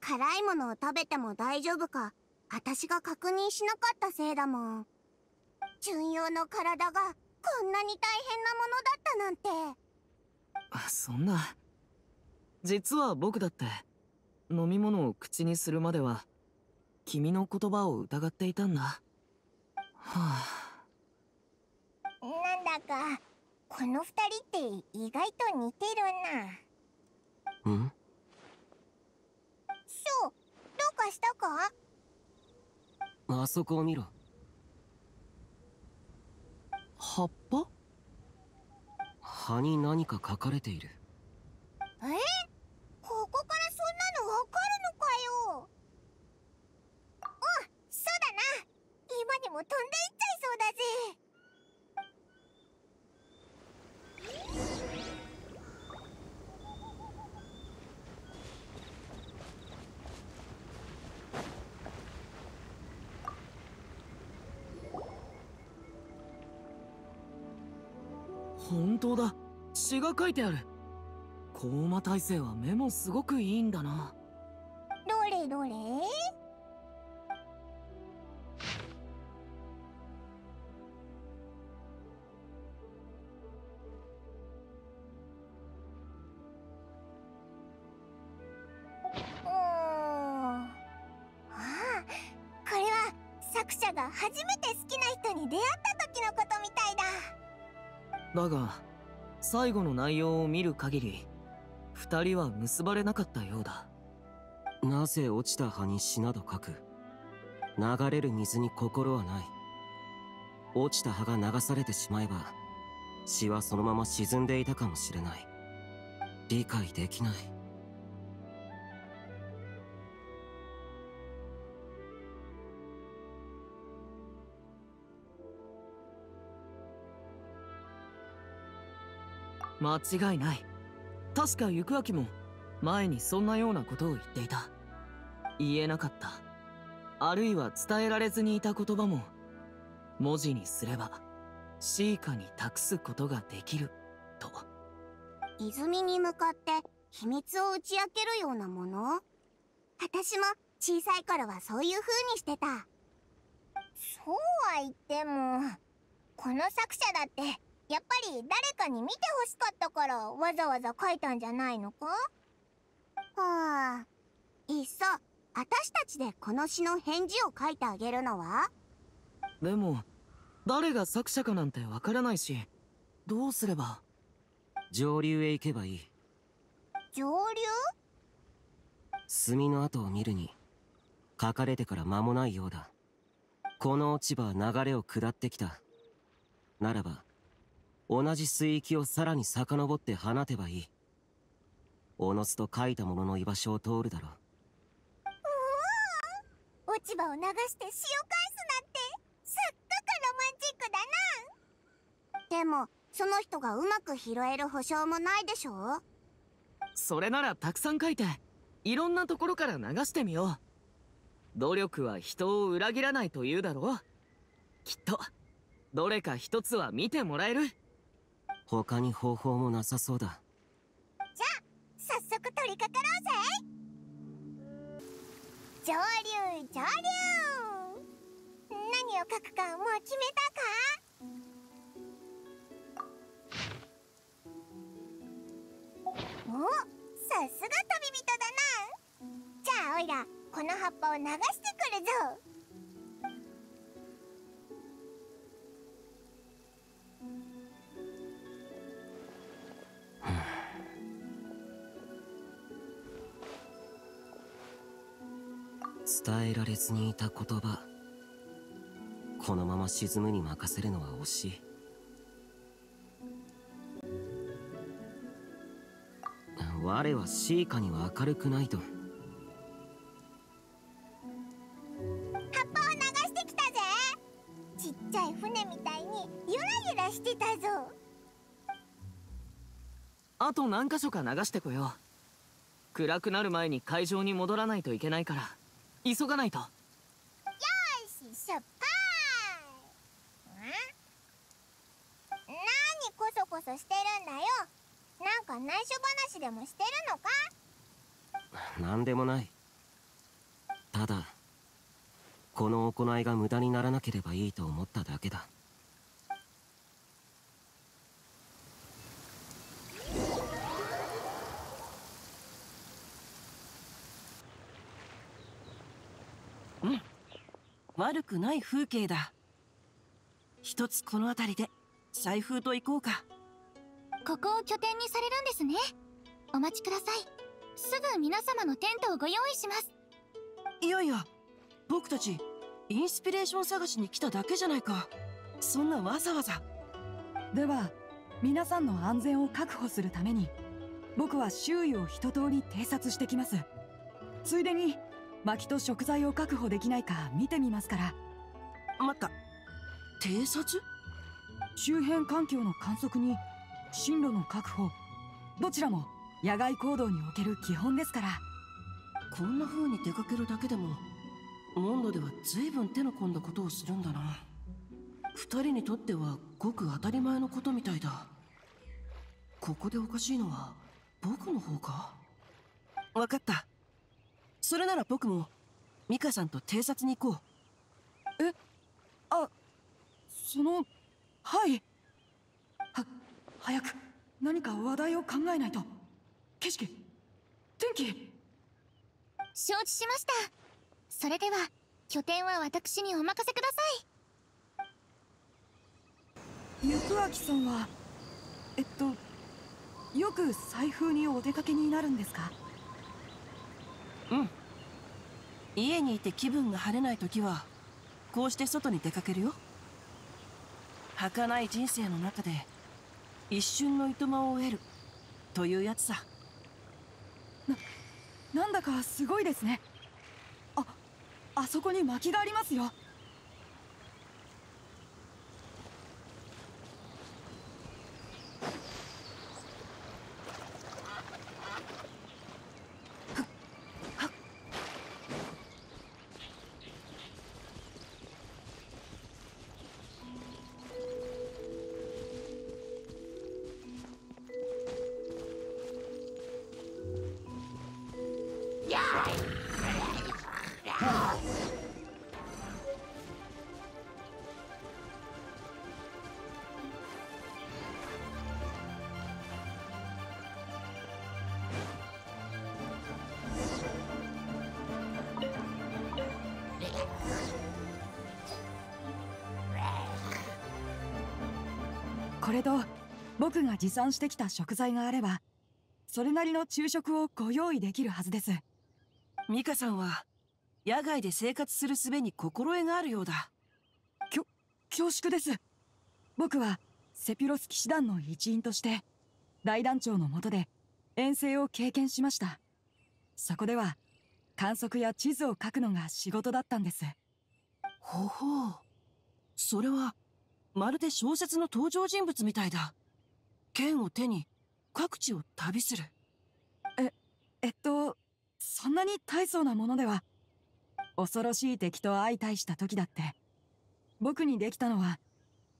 辛いものを食べても大丈夫か、私が確認しなかったせいだもん。純陽の体がこんなに大変なものだったなんて。そんな。実は僕だって、飲み物を口にするまでは、君の言葉を疑っていたんだ。はあ、なんだかこの二人って意外と似てるな。ん？そう、どうかしたか？あそこを見ろ。葉っぱ？葉に何か書かれている。ここからそんなのわかるのかよ。今にも飛んでいっちゃいそうだぜ。本当だ、詩が書いてある。高魔大聖は目もすごくいいんだな。どれどれ。初めて好きな人に出会った時のことみたいだ。だが最後の内容を見る限り、二人は結ばれなかったようだ。なぜ落ちた葉に詩など書く。流れる水に心はない。落ちた葉が流されてしまえば、詩はそのまま沈んでいたかもしれない。理解できない。間違いない。確かゆくあきも前にそんなようなことを言っていた。言えなかった、あるいは伝えられずにいた言葉も、文字にすればシーカに託すことができると。泉に向かって秘密を打ち明けるようなもの。私も小さい頃はそういう風にしてた。そうは言っても、この作者だってやっぱり誰かに見てほしかったからわざわざ書いたんじゃないのか？はあ、いっそ私たちでこの詩の返事を書いてあげるのは？でも誰が作者かなんてわからないし、どうすれば？上流へ行けばいい。上流？墨の跡を見るに書かれてから間もないようだ。この落ち葉は流れを下ってきた。ならば同じ水域をさらに遡って放てばいい。おのずと書いたものの居場所を通るだろう。うわ、落ち葉を流して詩を返すなんてすっごくロマンチックだな。でもその人がうまく拾える保証もないでしょ。それならたくさん書いていろんなところから流してみよう。努力は人を裏切らないというだろう。きっとどれか一つは見てもらえる。他に方法もなさそうだ。じゃあ早速取り掛かろうぜ。上流上流、何を書くかもう決めたか？お、さすが旅人だな。じゃあオイラこの葉っぱを流してくるぞ。伝えられずにいた言葉、このまま沈むに任せるのは惜しい。我はシーカには明るくないと。葉っぱを流してきたぜ。ちっちゃい船みたいにゆらゆらしてたぞ。あと何箇所か流してこよう。暗くなる前に海上に戻らないといけないから急がないと。よーし、出発。なにコソコソしてるんだよ。なんか内緒話でもしてるのか？なんでもない。ただこの行いが無駄にならなければいいと思っただけだ。うん、悪くない風景だ。一つこの辺りで財布と行こうか。ここを拠点にされるんですね。お待ちください。すぐ皆様のテントをご用意します。いやいや、僕たちインスピレーション探しに来ただけじゃないか。そんなわざわざ。では皆さんの安全を確保するために僕は周囲を一通り偵察してきます。ついでに薪と食材を確保できないか見てみますから。待った、偵察？周辺環境の観測に進路の確保、どちらも野外行動における基本ですから。こんな風に出かけるだけでもモンドでは随分手の込んだことをするんだな。2人にとってはごく当たり前のことみたいだ。ここでおかしいのは僕の方か。分かった、それなら僕もミカさんと偵察に行こう。え、あ、その、はい、早く何か話題を考えないと。景色、天気。承知しました。それでは拠点は私にお任せください。行明さんはよく財布にお出かけになるんですか？うん、家にいて気分が晴れない時はこうして外に出かけるよ。儚い人生の中で一瞬のいとまを得るというやつさ。なんだかすごいですね。あそこに薪がありますよ。これと僕が持参してきた食材があればそれなりの昼食をご用意できるはずです。ミカさんは野外で生活する術に心得があるようだ。恐縮です。僕はセピュロス騎士団の一員として大団長の下で遠征を経験しました。そこでは観測や地図を書くのが仕事だったんです。ほほう、それはまるで小説の登場人物みたいだ。剣を手に各地を旅する。そんなに大層なものでは。恐ろしい敵と相対した時だって僕にできたのは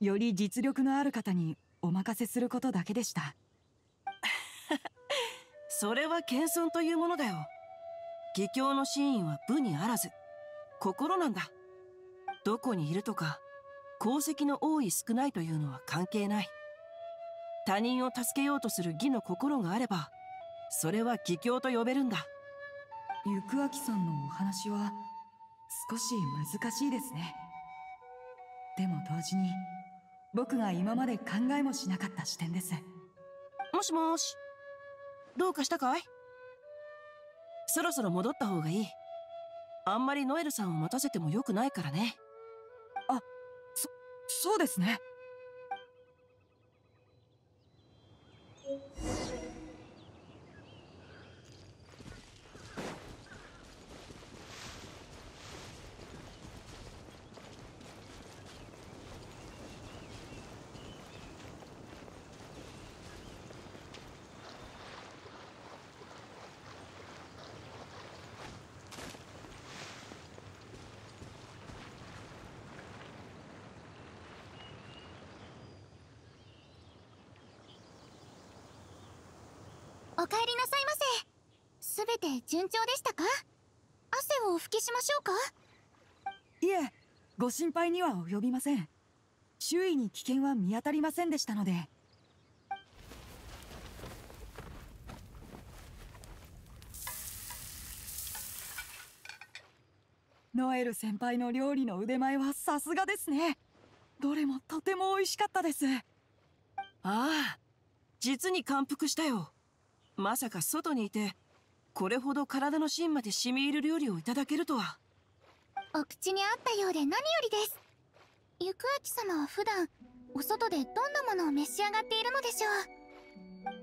より実力のある方にお任せすることだけでした。それは謙遜というものだよ。義教の真意は武にあらず心なんだ。どこにいるとか功績の多い少ないというのは関係ない。他人を助けようとする義の心があればそれは義教と呼べるんだ。ゆくあきさんのお話は少し難しいですね。でも同時に僕が今まで考えもしなかった視点です。もしもし、どうかしたかい？そろそろ戻った方がいい。あんまりノエルさんを待たせても良くないからね。あ、そうですね。お帰りなさいませ。すべて順調でしたか？汗をお拭きしましょうか？いえ、ご心配には及びません。周囲に危険は見当たりませんでしたので。ノエル先輩の料理の腕前はさすがですね。どれもとても美味しかったです。ああ、実に感服したよ。まさか外にいてこれほど体の芯まで染み入る料理をいただけるとは。お口に合ったようで何よりです。ゆくあき様は普段お外でどんなものを召し上がっているのでし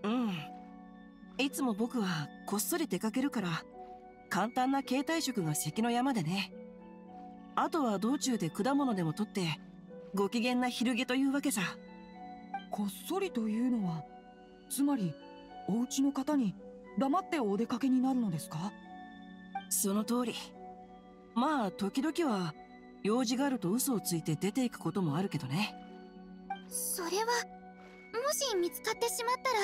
ょう？いつも僕はこっそり出かけるから簡単な携帯食が関の山でね。あとは道中で果物でも取ってご機嫌な昼下というわけさ。こっそりというのはつまりお家の方に黙ってお出かけになるのですか？その通り。まあ時々は用事があると嘘をついて出ていくこともあるけどね。それはもし見つかってしまったら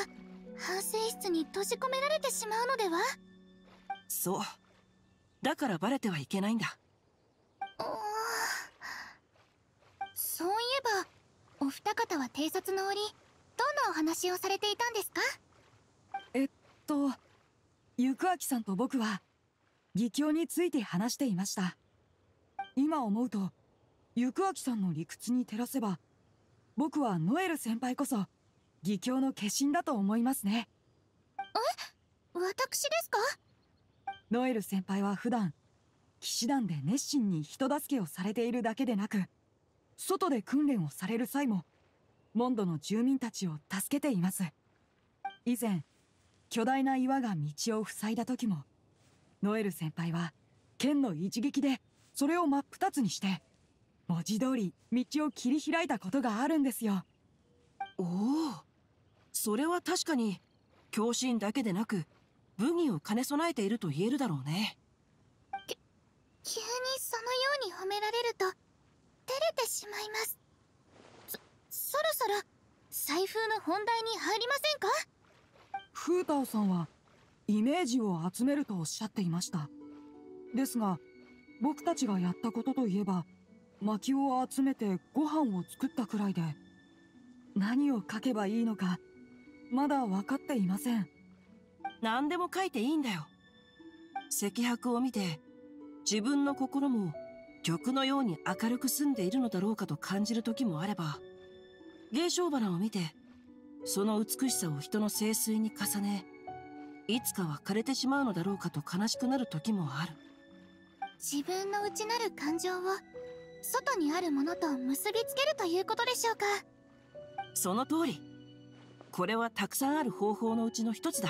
反省室に閉じ込められてしまうのでは？そうだからバレてはいけないんだ。そういえばお二方は偵察の折どんなお話をされていたんですか？ゆくあきさんと僕は義教について話していました。今思うとゆくあきさんの理屈に照らせば僕はノエル先輩こそ義教の化身だと思いますね。私ですか？ノエル先輩は普段騎士団で熱心に人助けをされているだけでなく外で訓練をされる際もモンドの住民たちを助けています。以前巨大な岩が道を塞いだ時もノエル先輩は剣の一撃でそれを真っ二つにして文字通り道を切り開いたことがあるんですよ。おお、それは確かに狂信だけでなく武義を兼ね備えていると言えるだろうね。急にそのように褒められると照れてしまいます。そろそろ財布の本題に入りませんか？フータオさんはイメージを集めるとおっしゃっていました。ですが僕たちがやったことといえば薪を集めてご飯を作ったくらいで何を書けばいいのかまだ分かっていません。何でも書いていいんだよ。石箔を見て自分の心も玉のように明るく澄んでいるのだろうかと感じる時もあれば芸商花を見て、その美しさを人の聖水に重ね、いつかは枯れてしまうのだろうかと悲しくなる時もある。自分の内なる感情を外にあるものと結びつけるということでしょうか。その通り。これはたくさんある方法のうちの一つだ。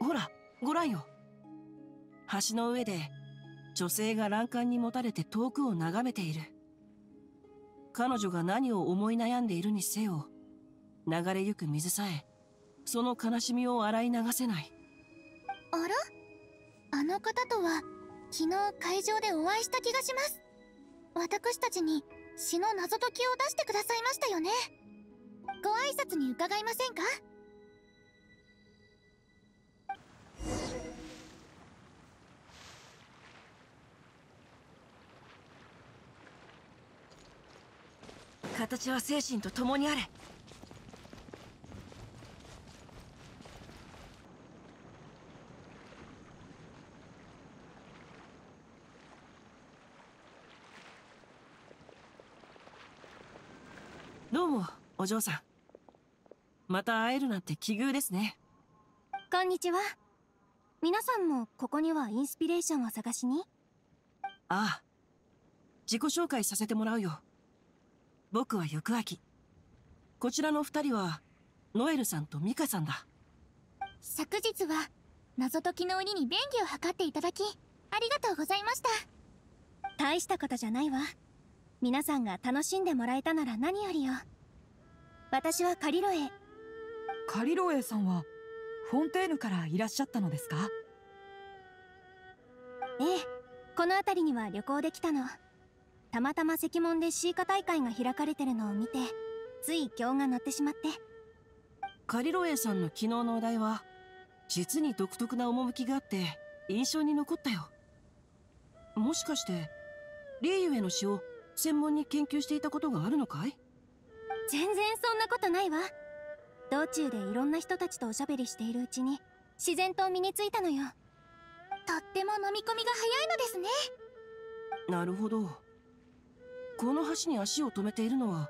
ほら、ご覧よ。橋の上で女性が欄干にもたれて遠くを眺めている。彼女が何を思い悩んでいるにせよ、流れゆく水さえその悲しみを洗い流せない。あら、あの方とは昨日会場でお会いした気がします。私たちに詩の謎解きを出してくださいましたよね。ご挨拶に伺いませんか。形は精神と共にあれ。どうも、お嬢さん。また会えるなんて奇遇ですね。こんにちは。皆さんもここにはインスピレーションを探しに？ああ、自己紹介させてもらうよ。僕は翌秋。こちらの二人はノエルさんとミカさんだ。昨日は謎解きの鬼に便宜を図っていただき、ありがとうございました。大したことじゃないわ。皆さんが楽しんでもらえたなら何よりよ。私はカリロエ。カリロエさんはフォンテーヌからいらっしゃったのですか？ええ、この辺りには旅行できたの。たまたま石門でシーカ大会が開かれてるのを見て、つい興が乗ってしまって。カリロエさんの昨日のお題は実に独特な趣があって印象に残ったよ。もしかしてリーユへの詩を専門に研究していたことがあるのかい？全然そんなことないわ。道中でいろんな人たちとおしゃべりしているうちに自然と身についたのよ。とっても飲み込みが早いのですね。なるほど。この橋に足を止めているのは、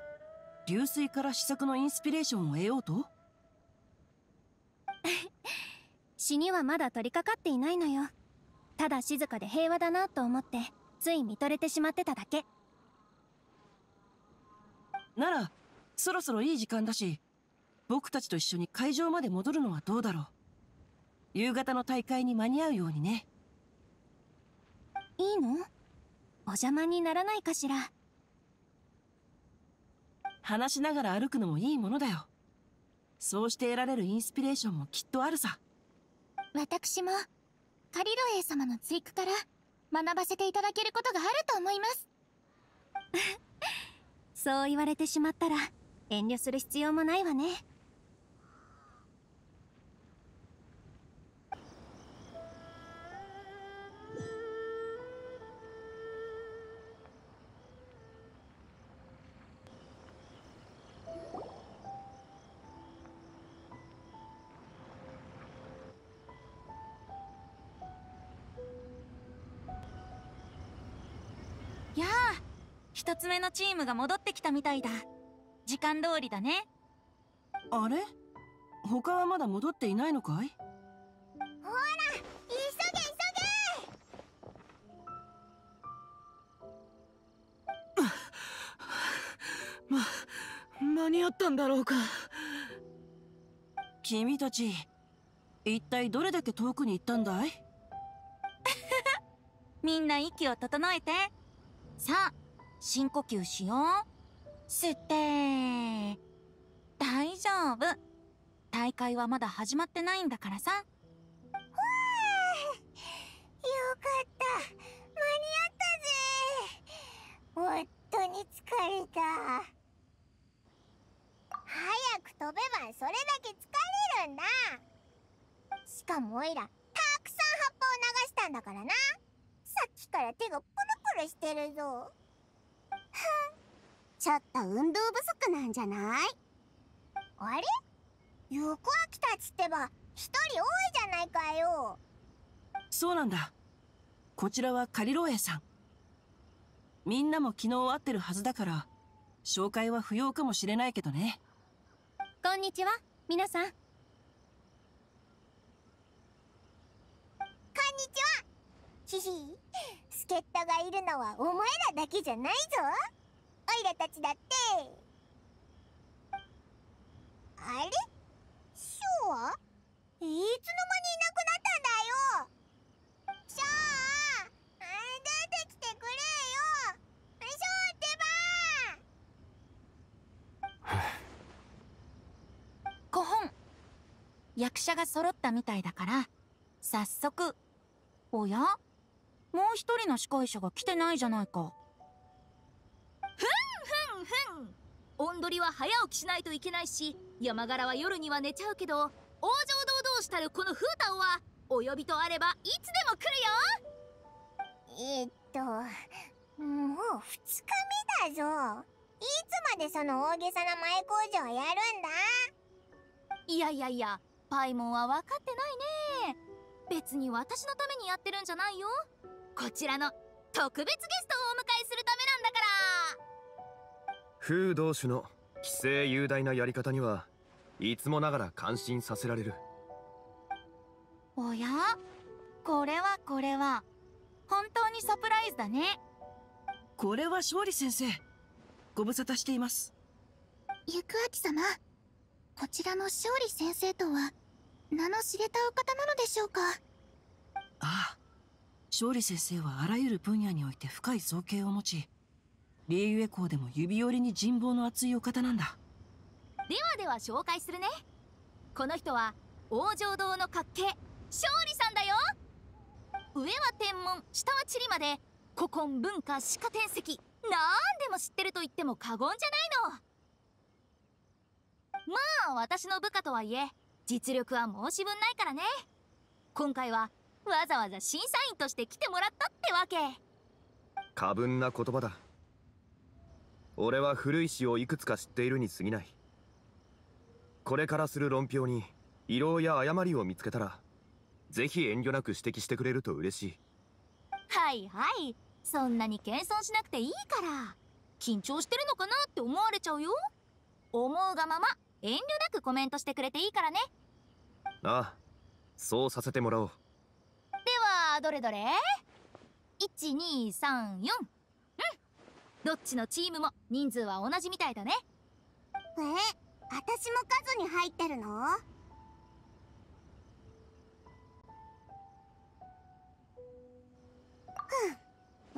流水から詩作のインスピレーションを得ようと？詩にはまだ取り掛かっていないのよ。ただ静かで平和だなと思ってつい見とれてしまってただけ。ならそろそろいい時間だし、僕たちと一緒に会場まで戻るのはどうだろう。夕方の大会に間に合うようにね。いいの？お邪魔にならないかしら。話しながら歩くのもいいものだよ。そうして得られるインスピレーションもきっとあるさ。私もカリロエ様の追句から学ばせていただけることがあると思います。そう言われてしまったら遠慮する必要もないわね。やあ、一つ目のチームが戻ってきたみたいだ。時間通りだね。あれ？他はまだ戻っていないのかい？ほら、急げ急げ！間に合ったんだろうか。君たち、一体どれだけ遠くに行ったんだい？みんな息を整えて。さあ、深呼吸しよう。吸って。大丈夫、大会はまだ始まってないんだからさ。よかった、間に合ったぜ。本当に疲れた。早く飛べばそれだけ疲れるんだ。しかもおいらたくさん葉っぱを流したんだからな。さっきから手がプルプルしてるぞ。ちょっと運動不足なんじゃない？あれ？横秋たちってば一人多いじゃないかよ。そうなんだ。こちらはカリロエさん。みんなも昨日会ってるはずだから、紹介は不要かもしれないけどね。こんにちは、皆さん。こんにちは。ヒヒ、助っ人がいるのはお前らだけじゃないぞ。オイラたちだって。あれ？ショーは？いつの間にいなくなったんだよ。ショー、出てきてくれよ。ショーってば。古本。役者が揃ったみたいだから、早速。おや？もう一人の司会者が来てないじゃないか。ふんふんふん。おんどりは早起きしないといけないし、山柄は夜には寝ちゃうけど、王女堂々したるこのフータオはお呼びとあればいつでも来るよ。もう2日目だぞ。いつまでその大げさな前工場をやるんだ。いやパイモンは分かってないね。別に私のためにやってるんじゃないよ。こちらの特別ゲストをお迎えするためなんだから。風同士の規制雄大なやり方にはいつもながら感心させられる。おや、これは本当にサプライズだね。これは勝利先生、ご無沙汰しています。ゆくあき様、こちらの勝利先生とは名の知れたお方なのでしょうか。ああ、勝利先生はあらゆる分野において深い造詣を持ち、リーユエ校でも指折りに人望の厚いお方なんだ。では紹介するね。この人は王城堂の角形、勝利さんだよ。上は天文、下は地理まで古今文化、歯科転籍、なんでも知ってると言っても過言じゃないの。まあ私の部下とはいえ実力は申し分ないからね。今回はわざわざ審査員として来てもらったってわけ。過分な言葉だ。俺は古い詩をいくつか知っているに過ぎない。これからする論評に遺漏や誤りを見つけたら、ぜひ遠慮なく指摘してくれると嬉しい。はい、そんなに謙遜しなくていいから。緊張してるのかなって思われちゃうよ。思うがまま遠慮なくコメントしてくれていいからね。ああ、そうさせてもらおう。ではどれ ?1234 どっちのチームも人数は同じみたいだね。私も数に入ってるの？わか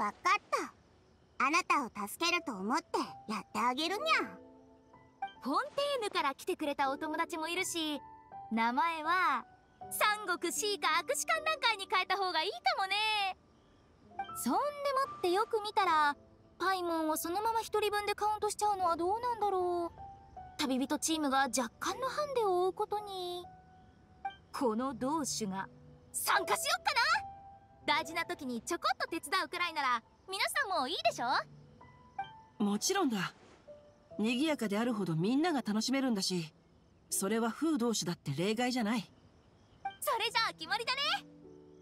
った。あなたを助けると思ってやってあげるにゃ。フォンテーヌから来てくれたお友達もいるし、名前は三国シーカ握手観覧会に変えた方がいいかもね。そんでもってよく見たら、パイモンをそのまま一人分でカウントしちゃうのはどうなんだろう。旅人チームが若干のハンデを負うことに。この同種が参加しよっかな。大事な時にちょこっと手伝うくらいなら皆さんもいいでしょ。もちろんだ。賑やかであるほどみんなが楽しめるんだし、それは風同士だって例外じゃない。それじゃあ決まりだね。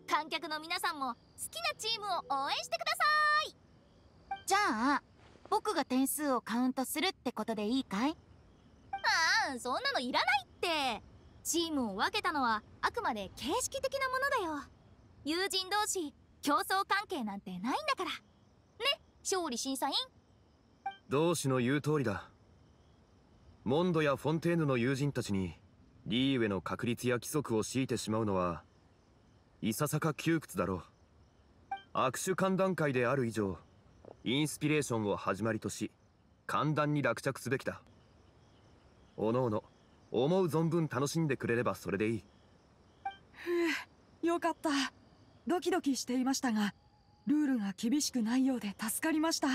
観客の皆さんも好きなチームを応援してください。じゃあ僕が点数をカウントするってことでいいかい？ああ、そんなのいらないって。チームを分けたのはあくまで形式的なものだよ。友人同士競争関係なんてないんだからね。勝利審査員同士の言う通りだ。モンドやフォンテーヌの友人たちにリーウェの確率や規則を強いてしまうのはいささか窮屈だろう。握手歓談会である以上、インスピレーションを始まりとし、歓談に落着すべきだ。おのおの思う存分楽しんでくれればそれでいい。ふう、よかった。ドキドキしていましたが、ルールが厳しくないようで助かりました。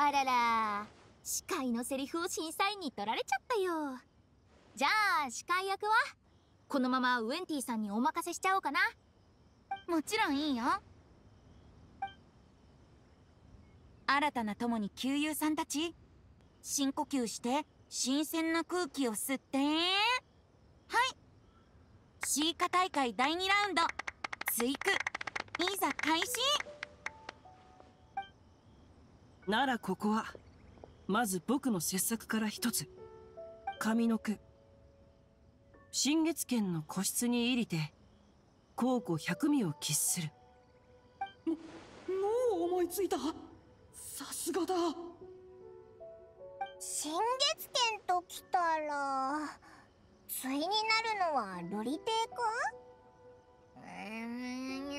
あらら、司会のセリフを審査員に取られちゃったよ。じゃあ司会役はこのままウエンティさんにお任せしちゃおうかな。もちろんいいよ。新たな友に旧友さんたち、深呼吸して新鮮な空気を吸って。はい、シーカ大会第2ラウンド追句、いざ開始。ならここはまず僕の切削から一つ。上の句、新月圏の個室に入りて孝子百味を喫する。もう思いついた。さすがだ。新月圏と来たら対になるのは瑠璃亭君？最初のお題からめ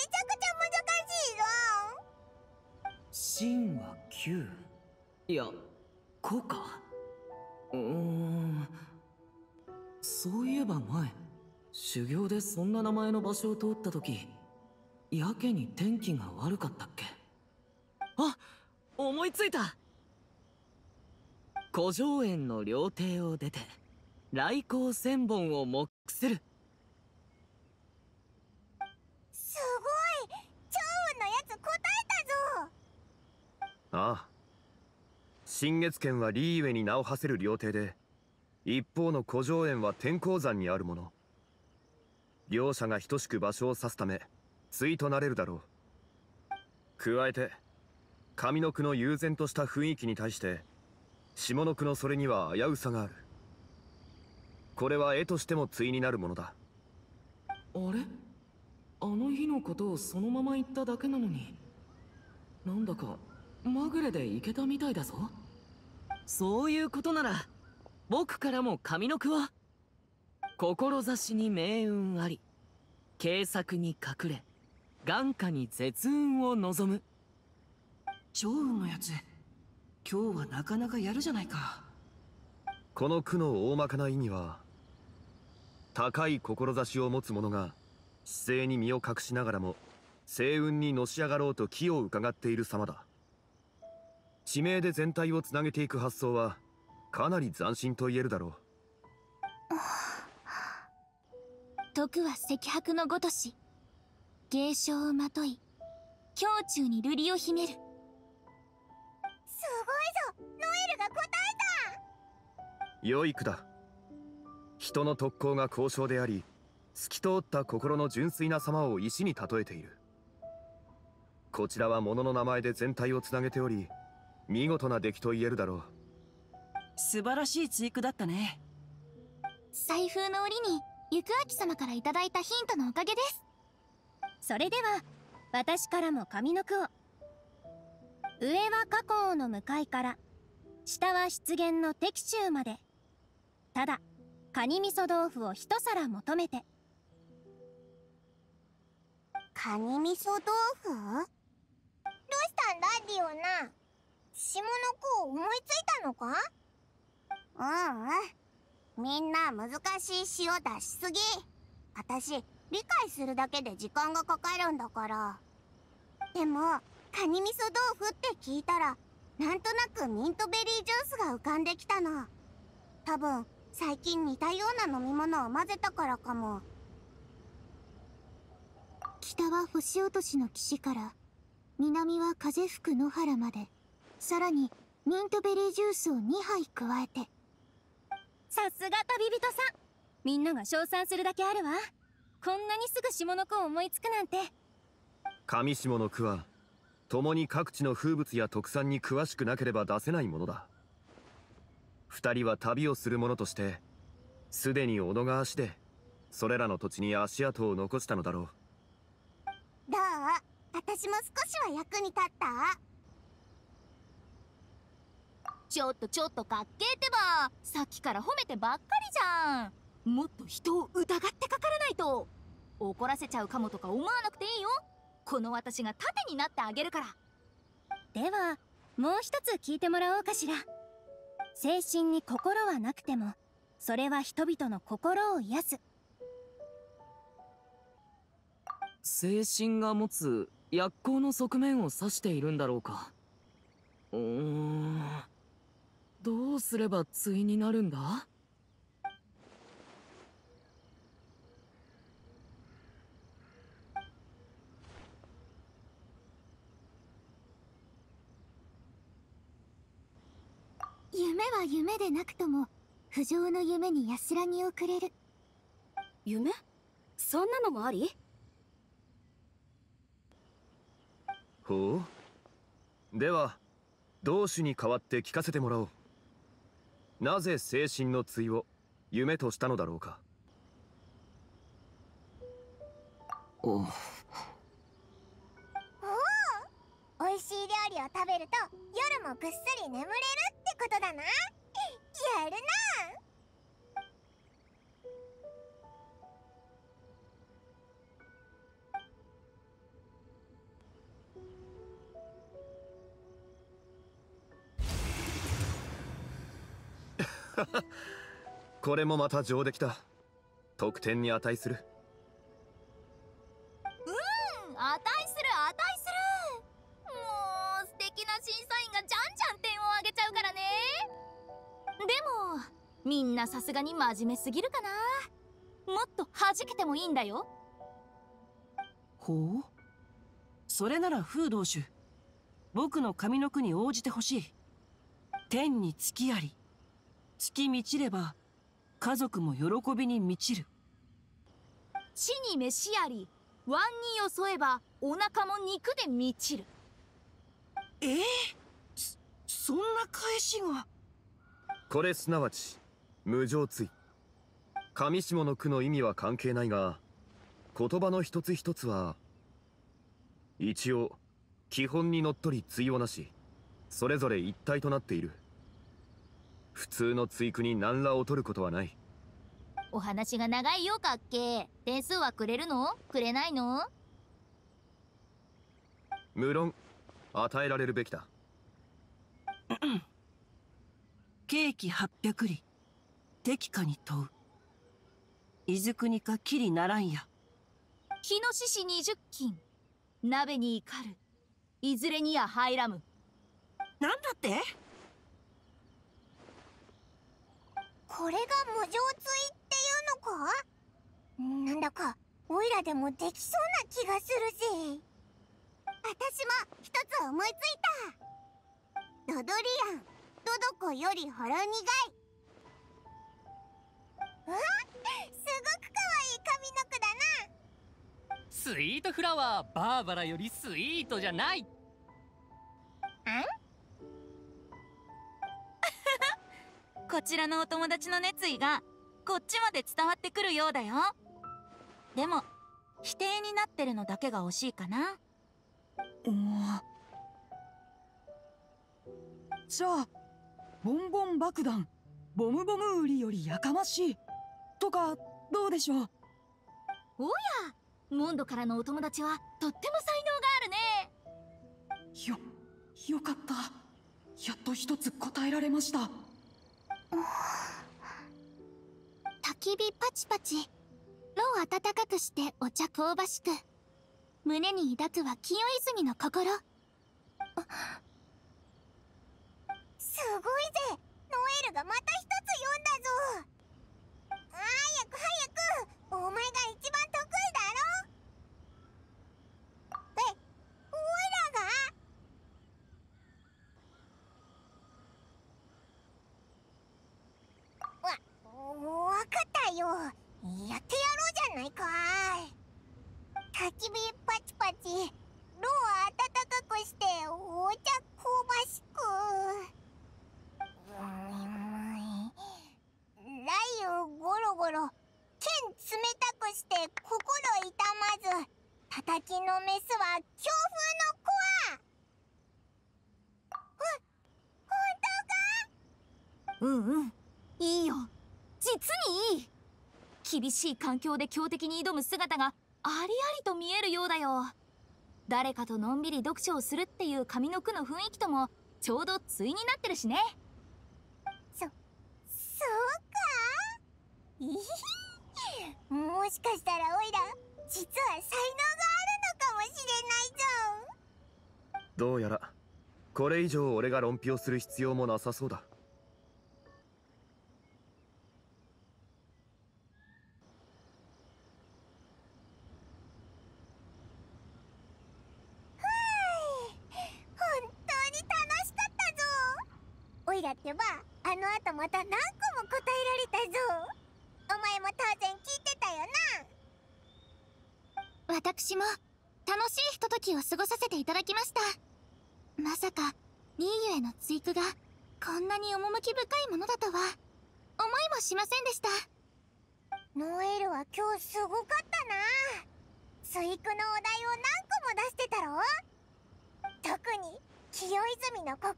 ちゃくちゃ難しいぞ。真は9、いや5か。そういえば前修行でそんな名前の場所を通った時、やけに天気が悪かったっけ。あ、思いついた。古城園の料亭を出て来光千本を目する。すごい、趙雲のやつ答えたぞ。ああ、新月圏はリーウェに名を馳せる料亭で、一方の古城園は天衡山にあるもの。両者が等しく場所を指すため対となれるだろう。加えて上の句の悠然とした雰囲気に対して下の句のそれには危うさがある。これは絵としても対になるものだ。あれ、あの日のことをそのまま言っただけなのに、なんだかまぐれでいけたみたいだぞ。そういうことなら僕からも上の句は、志に命運あり、軽作に隠れ、眼下に絶運を望む。趙雲のやつ、今日はなかなかやるじゃないか。この句の大まかな意味は、高い志を持つ者が姿勢に身を隠しながらも星雲にのし上がろうと気を伺っている様だ。地名で全体をつなげていく発想はかなり斬新と言えるだろう。徳は赤白のごとし、芸章をまとい、胸中に瑠璃を秘める。すごいぞ、ノエルが答えた。良い句だ。人の特攻が高尚であり、透き通った心の純粋な様を石に例えている。こちらは物の名前で全体をつなげており、見事な出来と言えるだろう。素晴らしい追句だったね。財布の折に行明様からいただいたヒントのおかげです。それでは私からも上の句を。上は火口の向かいから、下は湿原の適州まで、ただカニ味噌豆腐を一皿求めて。カニ味噌豆腐？どうしたんだディオナ、下の句を思いついたのか？うんうん、みんな難しい詩を出しすぎ。私理解するだけで時間がかかるんだから。でもカニ味噌豆腐って聞いたら、なんとなくミントベリージュースが浮かんできたの。多分最近似たような飲み物を混ぜたからかも。北は星落としの岸から、南は風吹く野原まで、さらにミントベリージュースを2杯加えて。さすが旅人さん、みんなが称賛するだけあるわ。こんなにすぐ下の句を思いつくなんて。上下の句は共に各地の風物や特産に詳しくなければ出せないものだ。二人は旅をする者としてすでに己が足でそれらの土地に足跡を残したのだろう。どう、私も少しは役に立った？ちょっとかっけーってば、さっきから褒めてばっかりじゃん。もっと人を疑ってかからないと。怒らせちゃうかもとか思わなくていいよ。この私が盾になってあげるから。ではもう一つ聞いてもらおうかしら。精神に心はなくても、それは人々の心を癒す。精神が持つ薬効の側面を指しているんだろうか。どうすれば対になるんだ？夢は夢でなくとも不浄の夢に安らぎをくれる。夢？そんなのもあり？ほう。では同志に代わって聞かせてもらおう。なぜ精神の対を夢としたのだろうか。おお、おいしい料理を食べると夜もぐっすり眠れるってことだな。やるな。これもまた上出来だ。得点に値する。うん、値する値する。もう素敵な審査員がじゃんじゃん点をあげちゃうからね。でもみんなさすがに真面目すぎるかな。もっと弾けてもいいんだよ。ほう。それなら風道主、僕の上の句に応じてほしい。天に月あり、月満ちれば家族も喜びに満ちる。地に飯あり、椀によそえばお腹も肉で満ちる。そんな返しが。これすなわち無常対。上下の句の意味は関係ないが、言葉の一つ一つは一応基本にのっとり対をなし、それぞれ一体となっている。普通の対句に何ら劣ることはない。お話が長いよ、かっけ。点数はくれるのくれないの？無論与えられるべきだ。ケーキ800里、敵かに問う。いずくにかきりならんや。日の獅子20金、鍋に怒る。いずれにや入らむ。なんだって？これが無常対っていうのか？なんだかオイラでもできそうな気がするぜ。私も一つ思いついた。ドドリアン、ドドコよりほろ苦い。わあ、すごくかわいい髪の毛だな。スイートフラワー、バーバラよりスイートじゃない。ん？こちらのお友達の熱意がこっちまで伝わってくるようだよ。でも否定になってるのだけが惜しいかな。じゃあボンボン爆弾、ボムボム売りよりやかましいとかどうでしょう。おや、モンドからのお友達はとっても才能があるね。よかった。やっと一つ答えられました。焚き火パチパチ、炉を温かくしてお茶香ばしく、胸に抱くは清泉の心。すごいぜ、ノエルがまた一つ読んだぞ。早く、お前が一番得意だろ。オイラが？わかったよ。やってやろうじゃないか。焚き火パチパチ、炉を温かくしてお茶香ばしく、雷雨ゴロゴロ、剣冷たくして心痛まず、叩きのメスは強風のコア。本当か？いいよ、実にいい。厳しい環境で強敵に挑む姿がありありと見えるようだよ。誰かとのんびり読書をするっていう上の句の雰囲気ともちょうど対になってるしね。そうか。もしかしたらオイラ実は才能があるのかもしれないぞ。どうやらこれ以上俺が論評する必要もなさそうだ。だってば、あの後また何個も答えられたぞ。お前も当然聞いてたよな。私も楽しいひとときを過ごさせていただきました。まさかニーユへの追句がこんなに趣深いものだとは思いもしませんでした。ノエルは今日すごかったな。追句のお題を何個も出してたろ。特に清泉の心のやつ、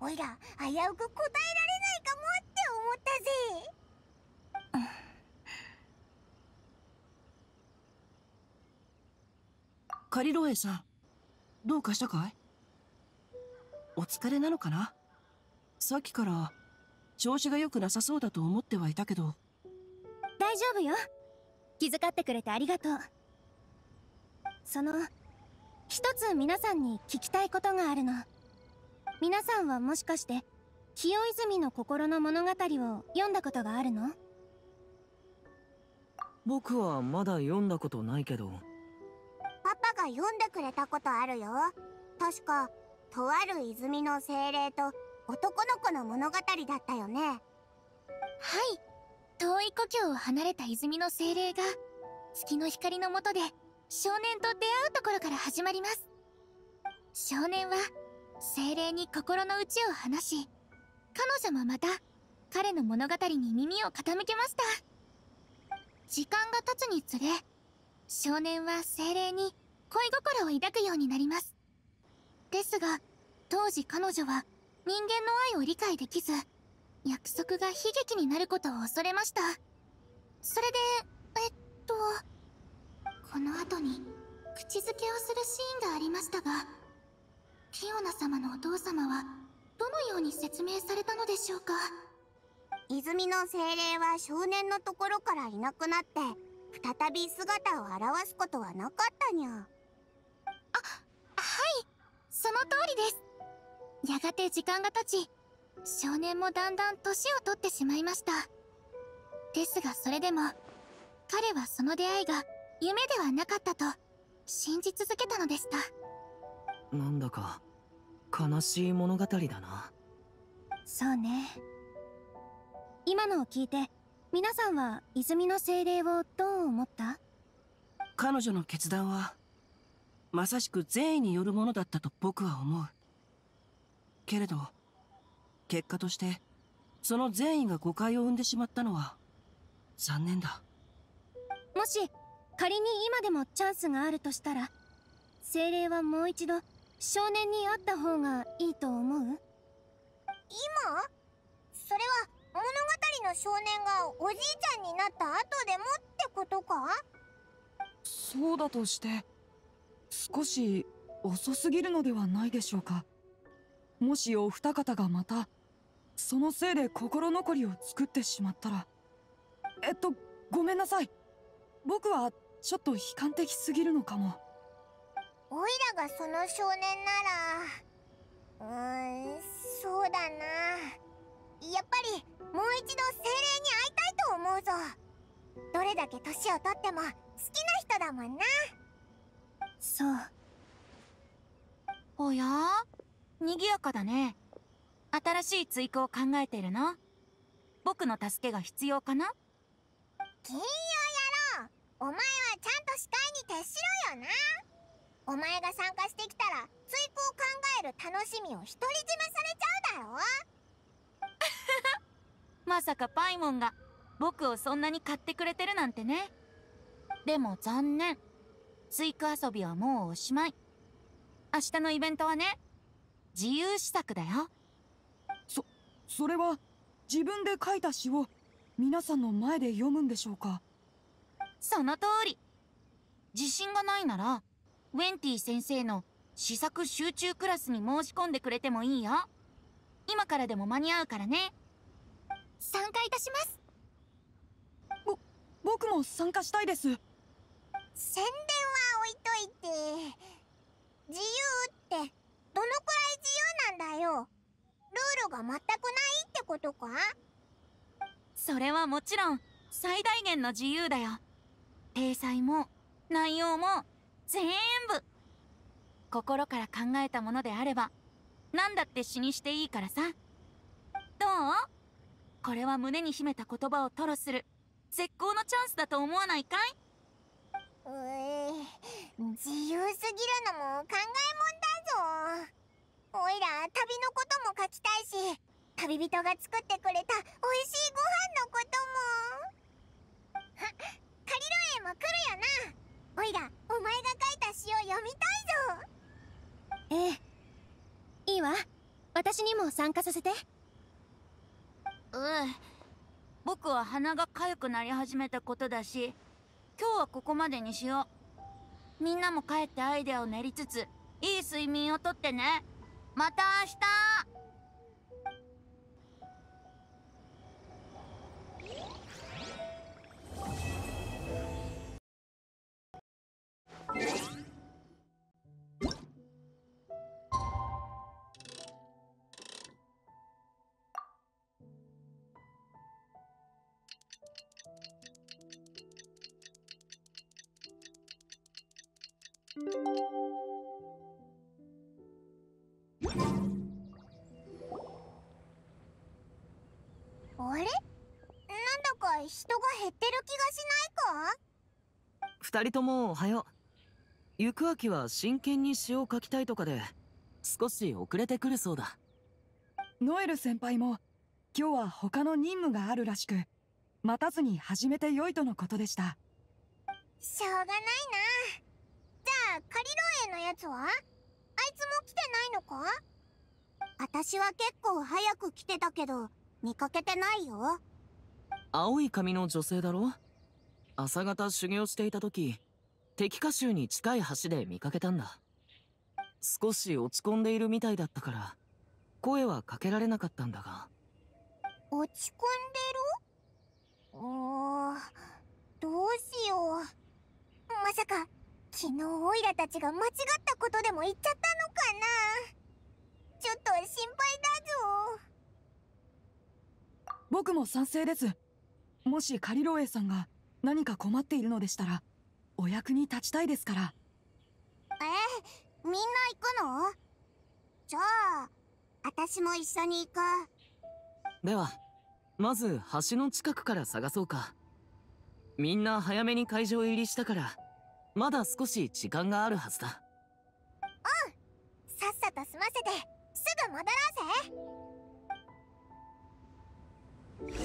おいら危うく答えられないかもって思ったぜ。カリロエさん、どうかしたかい？お疲れなのかな？さっきから調子が良くなさそうだと思ってはいたけど。大丈夫よ。気遣ってくれてありがとう。一つ皆さんに聞きたいことがあるの。皆さんはもしかして清泉の心の物語を読んだことがあるの？僕はまだ読んだことないけど。パパが読んでくれたことあるよ。確かとある泉の精霊と男の子の物語だったよね。はい、遠い故郷を離れた泉の精霊が月の光の下で少年と出会うところから始まります。少年は精霊に心の内を話し、彼女もまた彼の物語に耳を傾けました。時間が経つにつれ、少年は精霊に恋心を抱くようになります。ですが当時彼女は人間の愛を理解できず、約束が悲劇になることを恐れました。それでこの後に口づけをするシーンがありましたが、ティオナ様のお父様はどのように説明されたのでしょうか。泉の精霊は少年のところからいなくなって、再び姿を現すことはなかったにゃ。あ、はい、その通りです。やがて時間が経ち、少年もだんだん年を取ってしまいました。ですがそれでも彼はその出会いが夢ではなかったと信じ続けたのでした。なんだか悲しい物語だな。そうね。今のを聞いて皆さんは泉の精霊をどう思った？彼女の決断はまさしく善意によるものだったと僕は思う。けれど結果としてその善意が誤解を生んでしまったのは残念だ。もし仮に今でもチャンスがあるとしたら、精霊はもう一度少年に会った方がいいと思う？今？それは物語の少年がおじいちゃんになった後でもってことか？そうだとして少し遅すぎるのではないでしょうか。もしお二方がまたそのせいで心残りを作ってしまったら、ごめんなさい。僕はちょっと悲観的すぎるのかも。おいらがその少年なら、そうだな。やっぱりもう一度精霊に会いたいと思うぞ。どれだけ年をとっても好きな人だもんな。そう。おや、にぎやかだね。新しい追句を考えてるな。僕の助けが必要かな？金融野郎、お前はちゃんと司会に徹しろよな。お前が参加してきたら追句を考える楽しみを独り占めされちゃうだろ。まさかパイモンが僕をそんなに買ってくれてるなんてね。でも残念、追句遊びはもうおしまい。明日のイベントはね、自由詩作だよ。それは自分で書いた詩を皆さんの前で読むんでしょうか？その通り。自信がないならウェンティ先生の詩作集中クラスに申し込んでくれてもいいよ。今からでも間に合うからね。参加いたします。僕も参加したいです。宣伝は置いといて、自由ってどのくらい自由なんだよ。ルールが全くないってことか？それはもちろん最大限の自由だよ。体裁も内容も全部心から考えたものであれば何だって詩にしていいからさ。どう？これは胸に秘めた言葉を吐露する絶好のチャンスだと思わないかい？自由すぎるのも考えもんだぞ。おいら旅のことも書きたいし、旅人が作ってくれたおいしいご飯のことも。はっ、カリロエも来るよな。おいらお前が書いた詩を読みたいぞ。ええ、いいわ。私にも参加させて。うん、僕は鼻が痒くなり始めたことだし、今日はここまでにしよう。みんなも帰ってアイデアを練りつつ、いい睡眠をとってね。また明日。あれ？なんだか人が減ってる気がしないか？二人ともおはよう。ゆくあきは真剣に詩を書きたいとかで少し遅れてくるそうだ。ノエル先輩も今日は他の任務があるらしく、待たずに始めてよいとのことでした。しょうがないな。じゃあカリロエのやつはあいつも来てないのか？私は結構早く来てたけど見かけてないよ。青い髪の女性だろ？朝方修行していた時、敵下州に近い橋で見かけたんだ。少し落ち込んでいるみたいだったから声はかけられなかったんだが。落ち込んでる？どうしよう。まさか昨日オイラたちが間違ったことでも言っちゃったのかな？ちょっと心配だぞ。僕も賛成です。もしカリロエさんが何か困っているのでしたらお役に立ちたいですから。みんな行くの？じゃあ私も一緒に行く。ではまず橋の近くから探そうか。みんな早めに会場入りしたからまだ少し時間があるはずだ。うん、さっさと済ませてすぐ戻ろうぜ。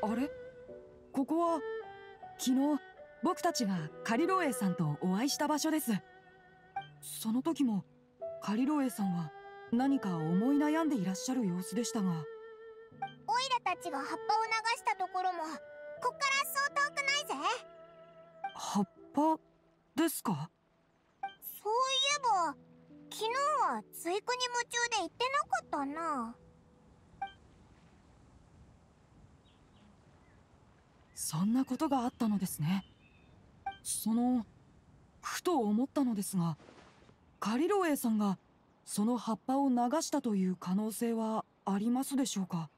あれ、ここは昨日僕たちがカリロエさんとお会いした場所です。その時もカリロエさんは何か思い悩んでいらっしゃる様子でしたが。オイラたちが葉っぱを流したところもこっからそう遠くないぜ。葉っぱですか？そういえば昨日は追句に夢中で言ってなかったな。そんなことがあったのですね。ふと思ったのですが、カリロエさんがその葉っぱを流したという可能性はありますでしょうか？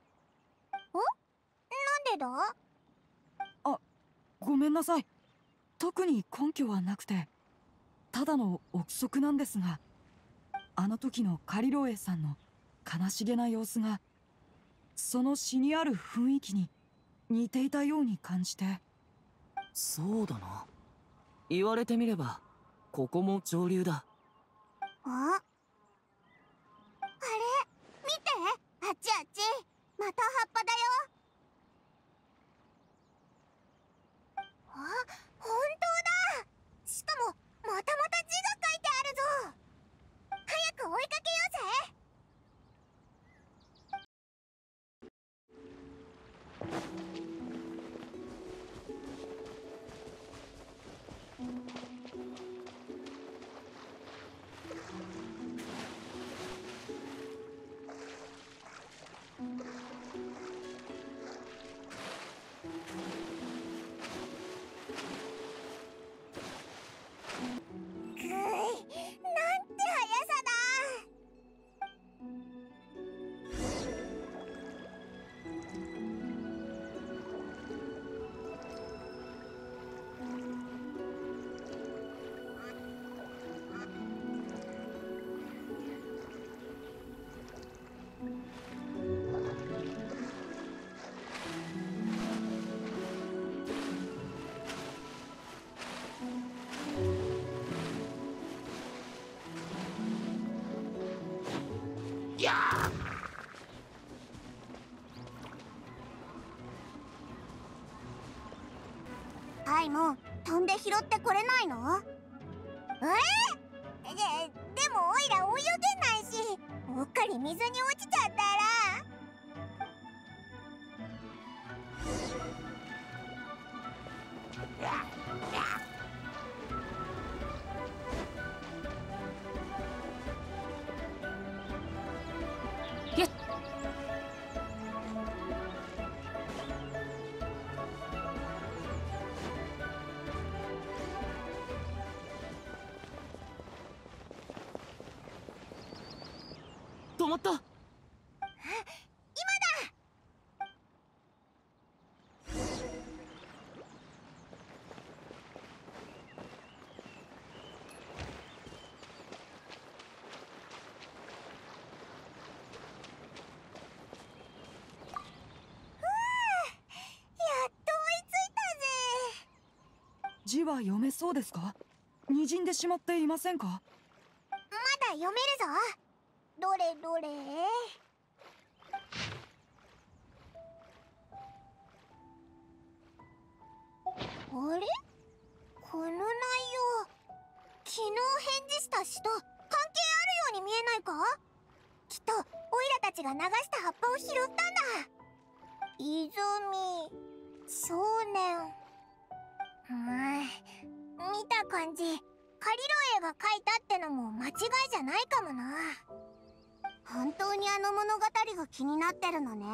お？なんでだ？あ、ごめんなさい。特に根拠はなくて、ただの憶測なんですが、あの時のカリロエさんの悲しげな様子が、その詩にある雰囲気に似ていたように感じて。そうだな、言われてみればここも上流だ。あれ見て、あっちあっち、また葉っぱだよ。あ、本当だ。しかもまたまた字が書いてあるぞ。早く追いかけようぜ。ゃアイも飛んで拾ってこれないの？え？でもオイラ泳げないし、うっかり水に落ちちゃったら。止まった。字は読めそうですか？滲んでしまっていませんか？まだ読めるぞ。どれどれ。あれ？この内容、昨日返事した詩と関係あるように見えないか？きっとオイラたちが流した葉っぱを拾ったんだ。泉少年。見た感じ、カリロエが書いたってのも間違いじゃないかもな。本当にあの物語が気になってるのね。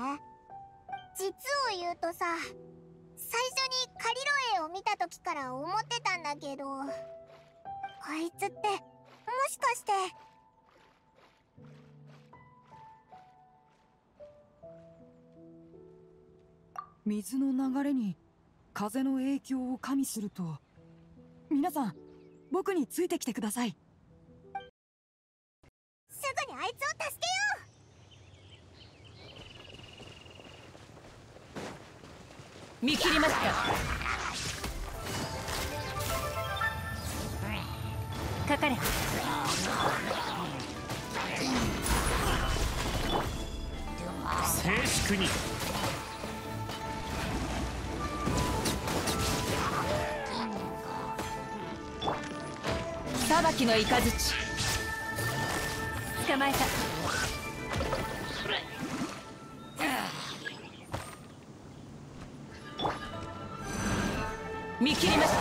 実を言うとさ、最初にカリロエを見た時から思ってたんだけど、あいつってもしかして水の流れに風の影響を加味すると、皆さん僕についてきてください。すぐにあいつを助けよう。見切りました。かかれ。静粛に。裁きの雷捕まえた。見切りました。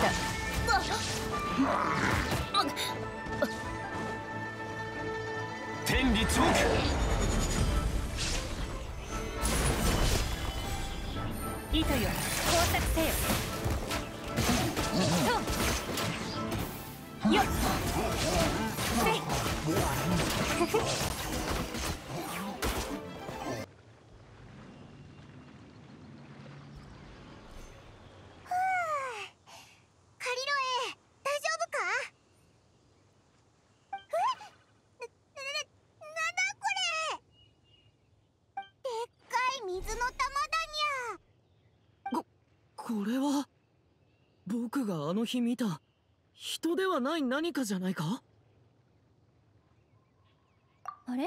天理チョーク。糸よ、工作せよ。よっこれは僕があの日見た。人ではない何かじゃないか？あれ？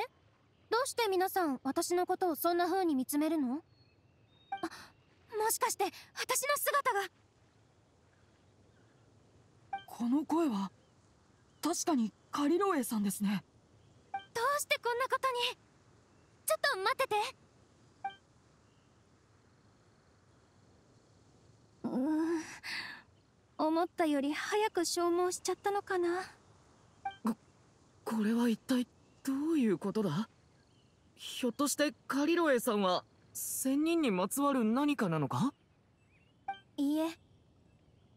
どうして皆さん私のことをそんな風に見つめるの？あ、もしかして私の姿が。この声は確かにカリロエさんですね。どうしてこんなことに。ちょっと待ってて。思ったより早く消耗しちゃったのかな。これは一体どういうことだ？ひょっとしてカリロエさんは仙人にまつわる何かなのか？いいえ、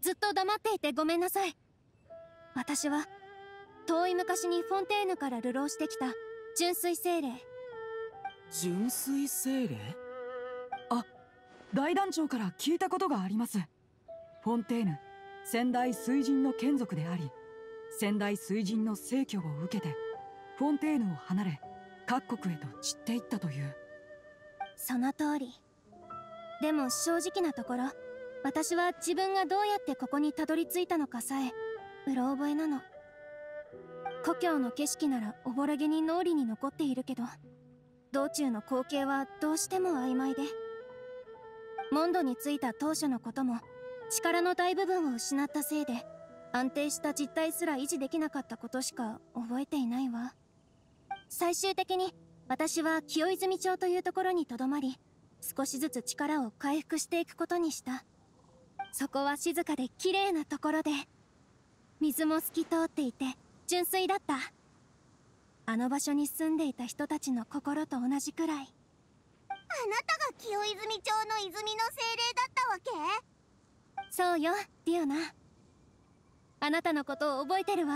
ずっと黙っていてごめんなさい。私は遠い昔にフォンテーヌから流浪してきた純粋精霊。純粋精霊？あ、大団長から聞いたことがあります。フォンテーヌ、先代水神の眷属であり、先代水神の逝去を受けてフォンテーヌを離れ各国へと散っていったという。その通り。でも正直なところ、私は自分がどうやってここにたどり着いたのかさえうろ覚えなの。故郷の景色なら溺れげに脳裏に残っているけど、道中の光景はどうしても曖昧で、モンドに着いた当初のことも力の大部分を失ったせいで安定した実態すら維持できなかったことしか覚えていないわ。最終的に私は清泉町というところにとどまり、少しずつ力を回復していくことにした。そこは静かで綺麗なところで、水も透き通っていて純粋だった。あの場所に住んでいた人たちの心と同じくらい。あなたが清泉町の泉の精霊だったわけ？そうよ、ディオナ。あなたのことを覚えてるわ。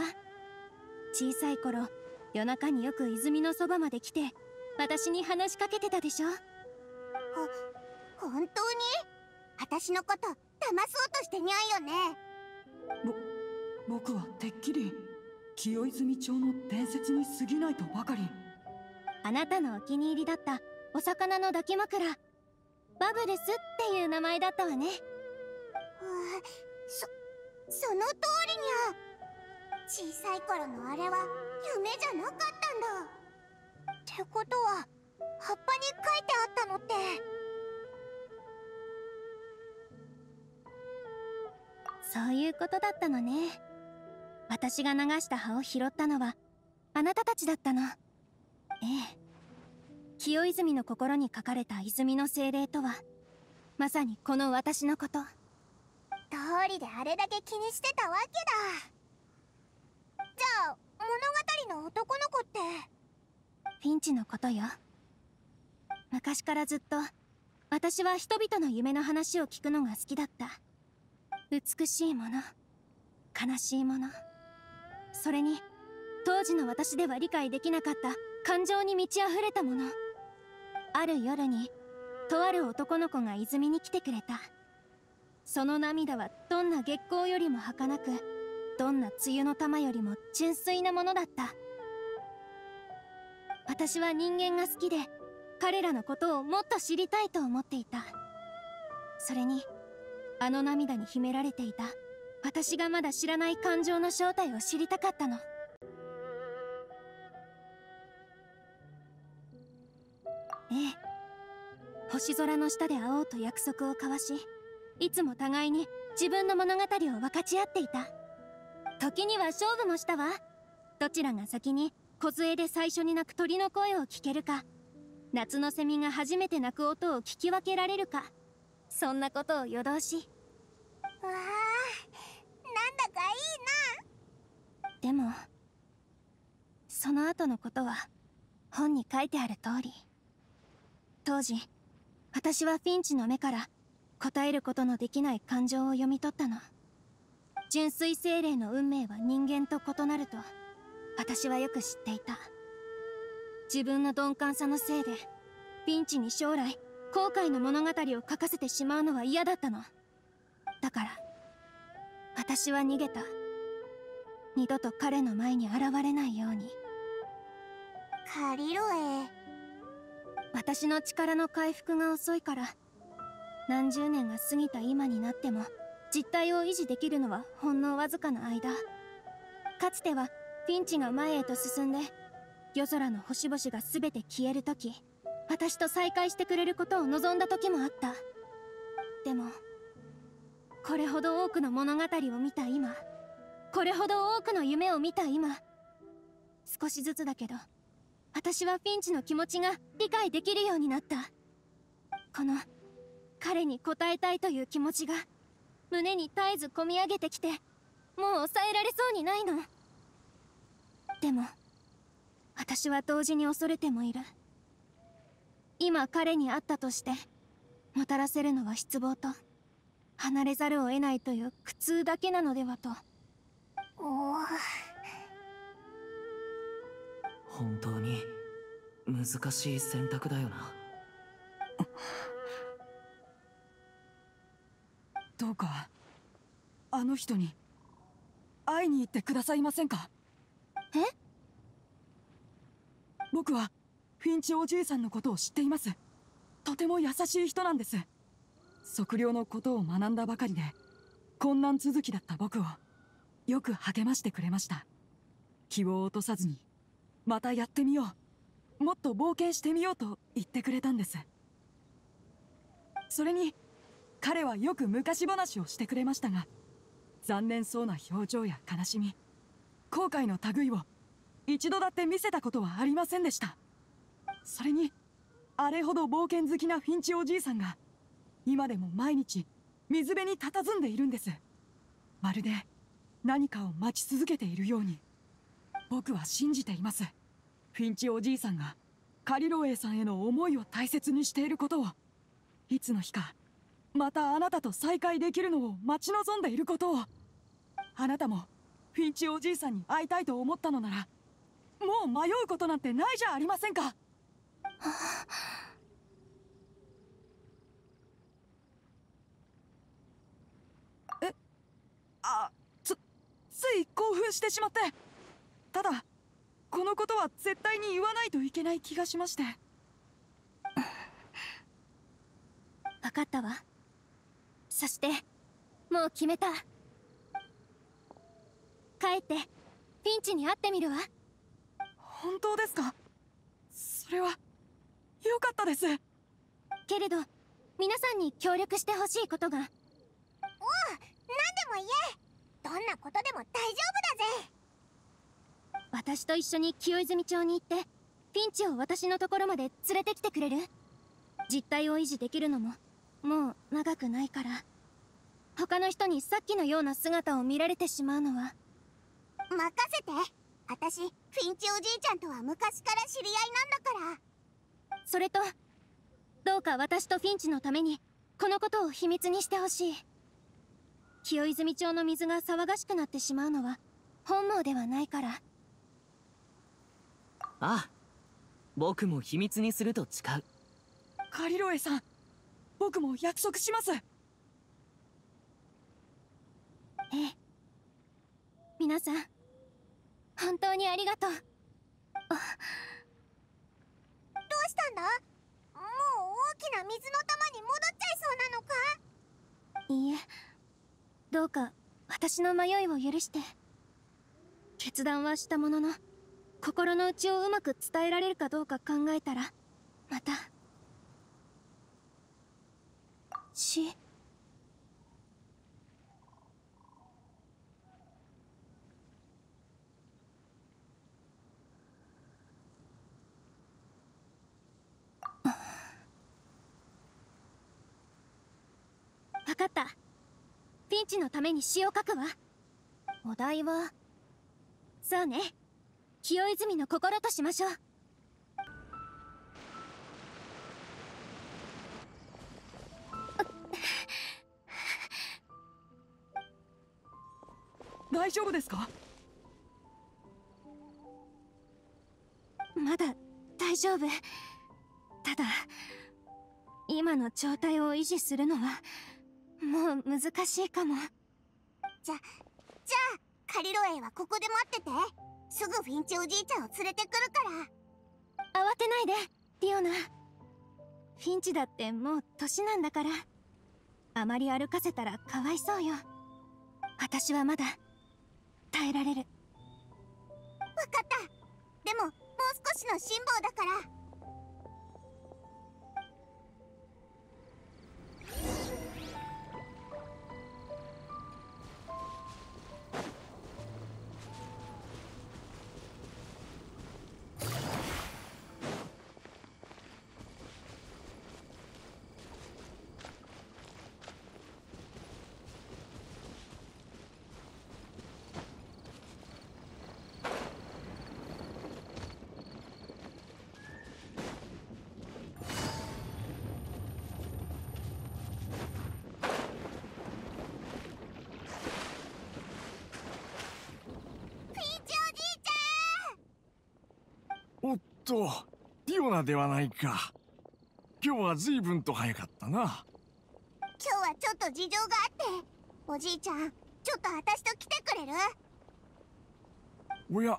小さい頃、夜中によく泉のそばまで来て私に話しかけてたでしょ。本当に？私のこと騙そうとしてにゃんよね。僕はてっきり清泉町の伝説に過ぎないとばかり。あなたのお気に入りだったお魚の抱き枕、バブルスっていう名前だったわね。その通りにゃ。小さい頃のあれは夢じゃなかったんだ。ってことは葉っぱに書いてあったのってそういうことだったのね。私が流した葉を拾ったのはあなたたちだったの。ええ、清泉の心に書かれた泉の精霊とはまさにこの私のこと。どうりであれだけ気にしてたわけだ。じゃあ物語の男の子ってフィンチのことよ。昔からずっと私は人々の夢の話を聞くのが好きだった。美しいもの、悲しいもの、それに当時の私では理解できなかった感情に満ち溢れたもの。ある夜にとある男の子が泉に来てくれた。その涙はどんな月光よりも儚く、どんな梅雨の玉よりも純粋なものだった。私は人間が好きで彼らのことをもっと知りたいと思っていた。それにあの涙に秘められていた私がまだ知らない感情の正体を知りたかったの。ええ、星空の下で会おうと約束を交わし、いつも互いに自分の物語を分かち合っていた。時には勝負もしたわ。どちらが先に梢で最初に鳴く鳥の声を聞けるか、夏のセミが初めて鳴く音を聞き分けられるか、そんなことを夜通し。わあ、なんだかいいな。でもその後のことは本に書いてある通り、当時私はフィンチの目から答えることのできない感情を読み取ったの。純粋精霊の運命は人間と異なると私はよく知っていた。自分の鈍感さのせいでフィンチに将来後悔の物語を書かせてしまうのは嫌だったの。だから私は逃げた。二度と彼の前に現れないように。カリロエ。私の力の回復が遅いから、何十年が過ぎた今になっても実態を維持できるのはほんのわずかな間。かつてはフィンチが前へと進んで夜空の星々が全て消える時、私と再会してくれることを望んだ時もあった。でもこれほど多くの物語を見た今、これほど多くの夢を見た今、少しずつだけど私はフィンチの気持ちが理解できるようになった。この彼に応えたいという気持ちが胸に絶えずこみ上げてきて、もう抑えられそうにないの。でも私は同時に恐れてもいる。今彼に会ったとしてもたらせるのは失望と離れざるを得ないという苦痛だけなのではと。本当に難しい選択だよな。どうかあの人に会いに行ってくださいませんか。え？僕はフィンチおじいさんのことを知っています。とても優しい人なんです。測量のことを学んだばかりで困難続きだった僕をよく励ましてくれました。気を落とさずにまたやってみようもっと冒険してみようと言ってくれたんです。それに彼はよく昔話をしてくれましたが、残念そうな表情や悲しみ、後悔の類を一度だって見せたことはありませんでした。それにあれほど冒険好きなフィンチおじいさんが今でも毎日水辺に佇んでいるんです。まるで何かを待ち続けているように僕は信じています。フィンチおじいさんがカリロエイさんへの思いを大切にしていることを、いつの日かまたあなたと再会できるのを待ち望んでいることを。あなたもフィンチおじいさんに会いたいと思ったのなら、もう迷うことなんてないじゃありませんか。え、つい興奮してしまって。ただこのことは絶対に言わないといけない気がしまして。分かったわ。そしてもう決めた。帰ってピンチに会ってみるわ。本当ですか？それは良かったです。けれど皆さんに協力してほしいことが。おう、何でも言え。どんなことでも大丈夫だぜ。私と一緒に清泉町に行ってピンチを私のところまで連れてきてくれる？実態を維持できるのももう長くないから、他の人にさっきのような姿を見られてしまうのは。任せて。私フィンチおじいちゃんとは昔から知り合いなんだから。それとどうか私とフィンチのためにこのことを秘密にしてほしい。清泉町の水が騒がしくなってしまうのは本望ではないから。ああ、僕も秘密にすると誓う。カリロエさん、僕も約束します。ええ、皆さん本当にありがとう。どうしたんだ？もう大きな水の玉に戻っちゃいそうなのか？いいえ、どうか私の迷いを許して。決断はしたものの、心の内をうまく伝えられるかどうか考えたらまた。分かった。ピンチのために詩を書くわ。お題はそうね、清泉の心としましょう。大丈夫ですか？まだ大丈夫。ただ今の状態を維持するのはもう難しいかも。じゃあカリロエイはここで待ってて。すぐフィンチおじいちゃんを連れてくるから。慌てないでディオナ。フィンチだってもう年なんだから、あまり歩かせたらかわいそうよ。私はまだ耐えられる。わかった。でももう少しの辛抱だから。ディオナではないか。今日は随分と早かったな。今日はちょっと事情があって。おじいちゃん、ちょっと私と来てくれる？おや、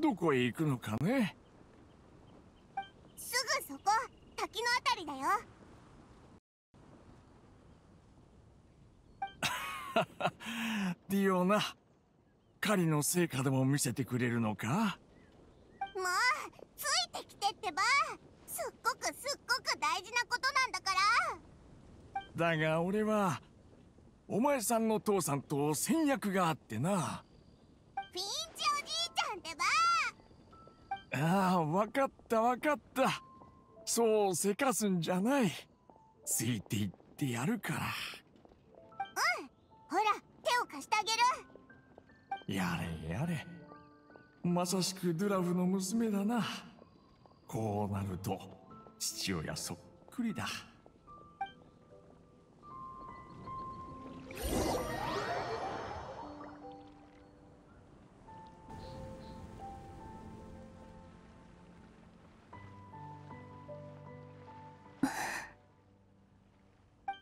どこへ行くのかね？すぐそこ、滝のあたりだよ。ディオナ、狩りの成果でも見せてくれるのか？もうついてきてってば。大事なことなんだから。だが俺はお前さんの父さんと戦略があってな。ピンチおじいちゃんってば。ああ、分かった分かった。そうせかすんじゃない。ついていってやるから。うん、ほら手を貸してあげる。やれやれ、まさしくドゥラフの娘だな。こうなると父親そっくりだ。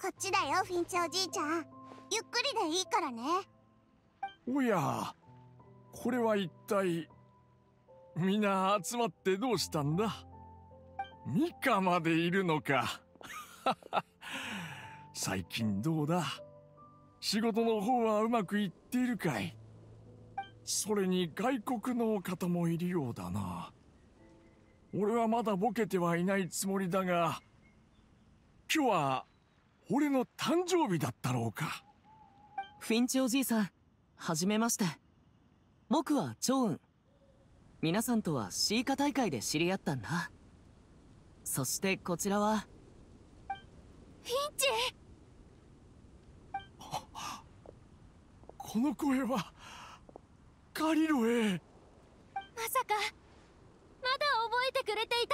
こっちだよフィンチおじいちゃん。ゆっくりでいいからね。おや、これは一体みんな集まってどうしたんだ。ミカまでいるのか。最近どうだ、仕事の方はうまくいっているかい。それに外国の方もいるようだな。俺はまだボケてはいないつもりだが、今日は俺の誕生日だったろうか。フィンチおじいさん、はじめまして。僕は趙雲。皆さんとはシーカ大会で知り合ったんだ。そしてこちらはフィンチ。この声はカリロエ。まさかまだ覚えてくれてい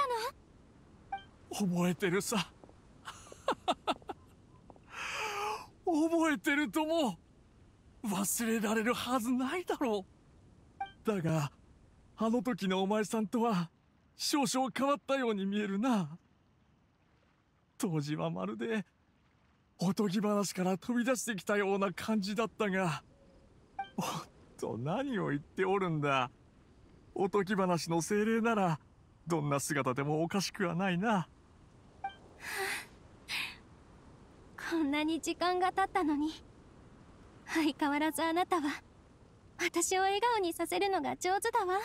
たの。覚えてるさ。覚えてるとも。忘れられるはずないだろう。だがあの時のお前さんとは少々変わったように見えるな。当時はまるでおとぎ話から飛び出してきたような感じだったが、おっと何を言っておるんだ。おとぎ話の精霊ならどんな姿でもおかしくはないな。こんなに時間が経ったのに、相変わらずあなたは私を笑顔にさせるのが上手だわ。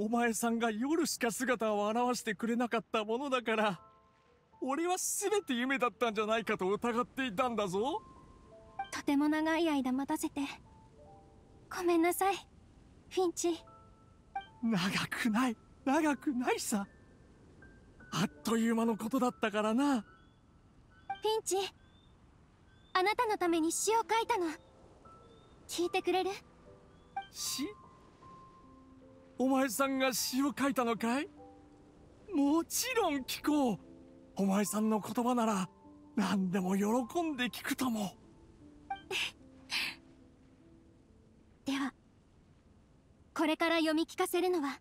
お前さんが夜しか姿を現してくれなかったものだから、俺は全て夢だったんじゃないかと疑っていたんだぞ。とても長い間待たせてごめんなさいフィンチ。長くない長くないさ、あっという間のことだったからな。フィンチ、あなたのために詩を書いたの。聞いてくれる？詩？お前さんが詩を書いたのかい？もちろん聞こう。お前さんの言葉なら何でも喜んで聞くとも。では、これから読み聞かせるのは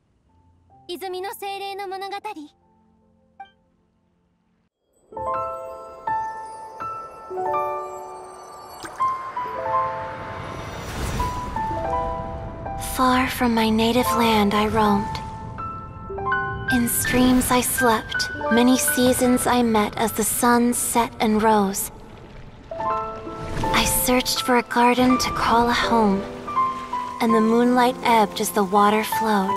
泉の精霊の物語。Far from my native land I roamed. In streams I slept, many seasons I met as the sun set and rose. I searched for a garden to call a home, and the moonlight ebbed as the water flowed.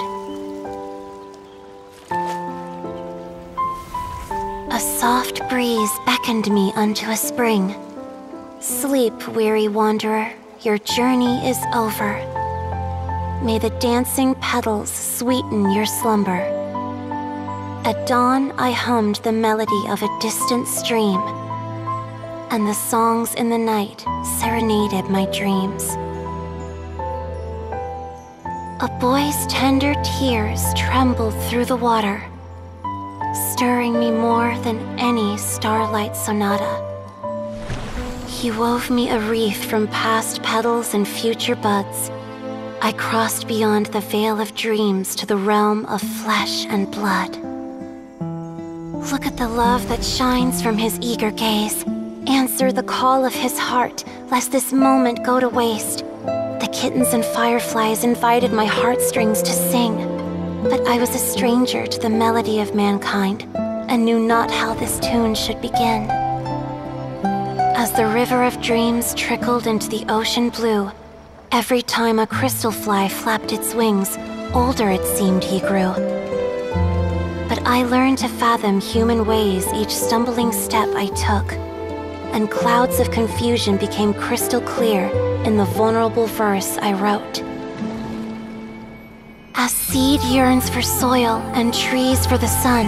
A soft breeze beckoned me unto a spring. Sleep, weary wanderer, your journey is over. May the dancing petals sweeten your slumber. At dawn, I hummed the melody of a distant stream, and the songs in the night serenaded my dreams. A boy's tender tears trembled through the water, stirring me more than any starlight sonata. He wove me a wreath from past petals and future buds. I crossed beyond the veil of dreams to the realm of flesh and blood. Look at the love that shines from his eager gaze. Answer the call of his heart, lest this moment go to waste. The kittens and fireflies invited my heartstrings to sing. But I was a stranger to the melody of mankind, and knew not how this tune should begin. As the river of dreams trickled into the ocean blue, every time a crystal fly flapped its wings, older it seemed he grew. But I learned to fathom human ways each stumbling step I took, and clouds of confusion became crystal clear in the vulnerable verse I wrote. As seed yearns for soil and trees for the sun,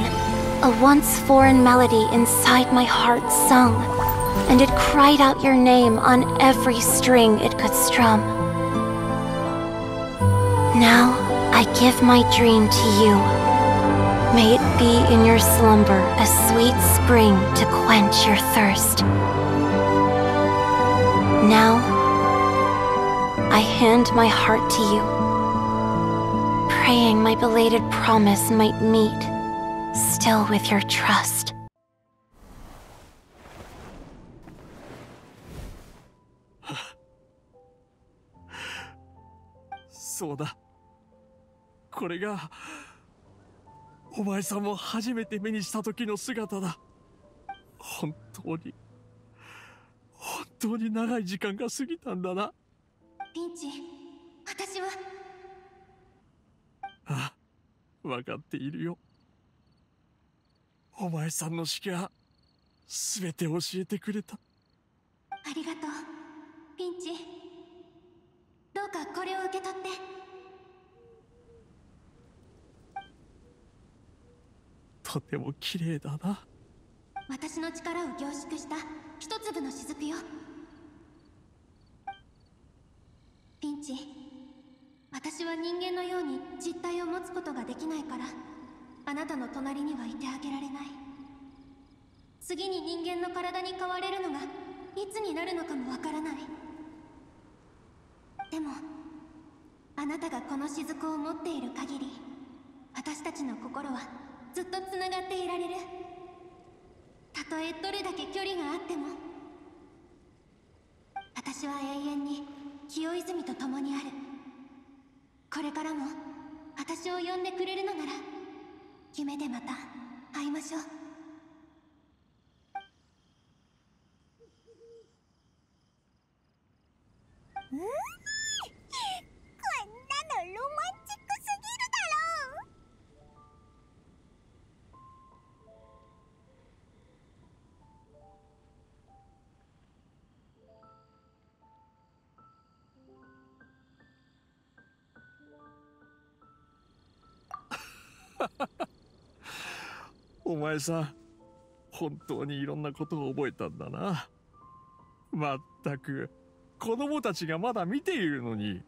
a once foreign melody inside my heart sung, and it cried out your name on every string it could strum. Now I give my dream to you. May it be in your slumber a sweet spring to quench your thirst. Now, I hand my heart to you, praying my belated promise might meet, still with your trust. そうだ。これが。お前さんも初めて目にした時の姿だ。本当に長い時間が過ぎたんだな。リンチ、私は。ああ、分かっているよ。お前さんの死が全て教えてくれた。ありがとう、リンチ。どうかこれを受け取って。とても綺麗だな。私の力を凝縮した一粒の雫よ。ピンチ、私は人間のように実体を持つことができないから、あなたの隣にはいてあげられない。次に人間の体に変われるのがいつになるのかもわからない。でもあなたがこの雫を持っている限り、私たちの心はずっとつながっていられる。たとえどれだけ距離があっても。私は永遠に清泉と共にある。これからも私を呼んでくれるのなら、夢でまた会いましょう。こんなのロマンチックすぎるだろう。お前さん、本当にいろんなことを覚えたんだな。まったく、子供たちがまだ見ているのに。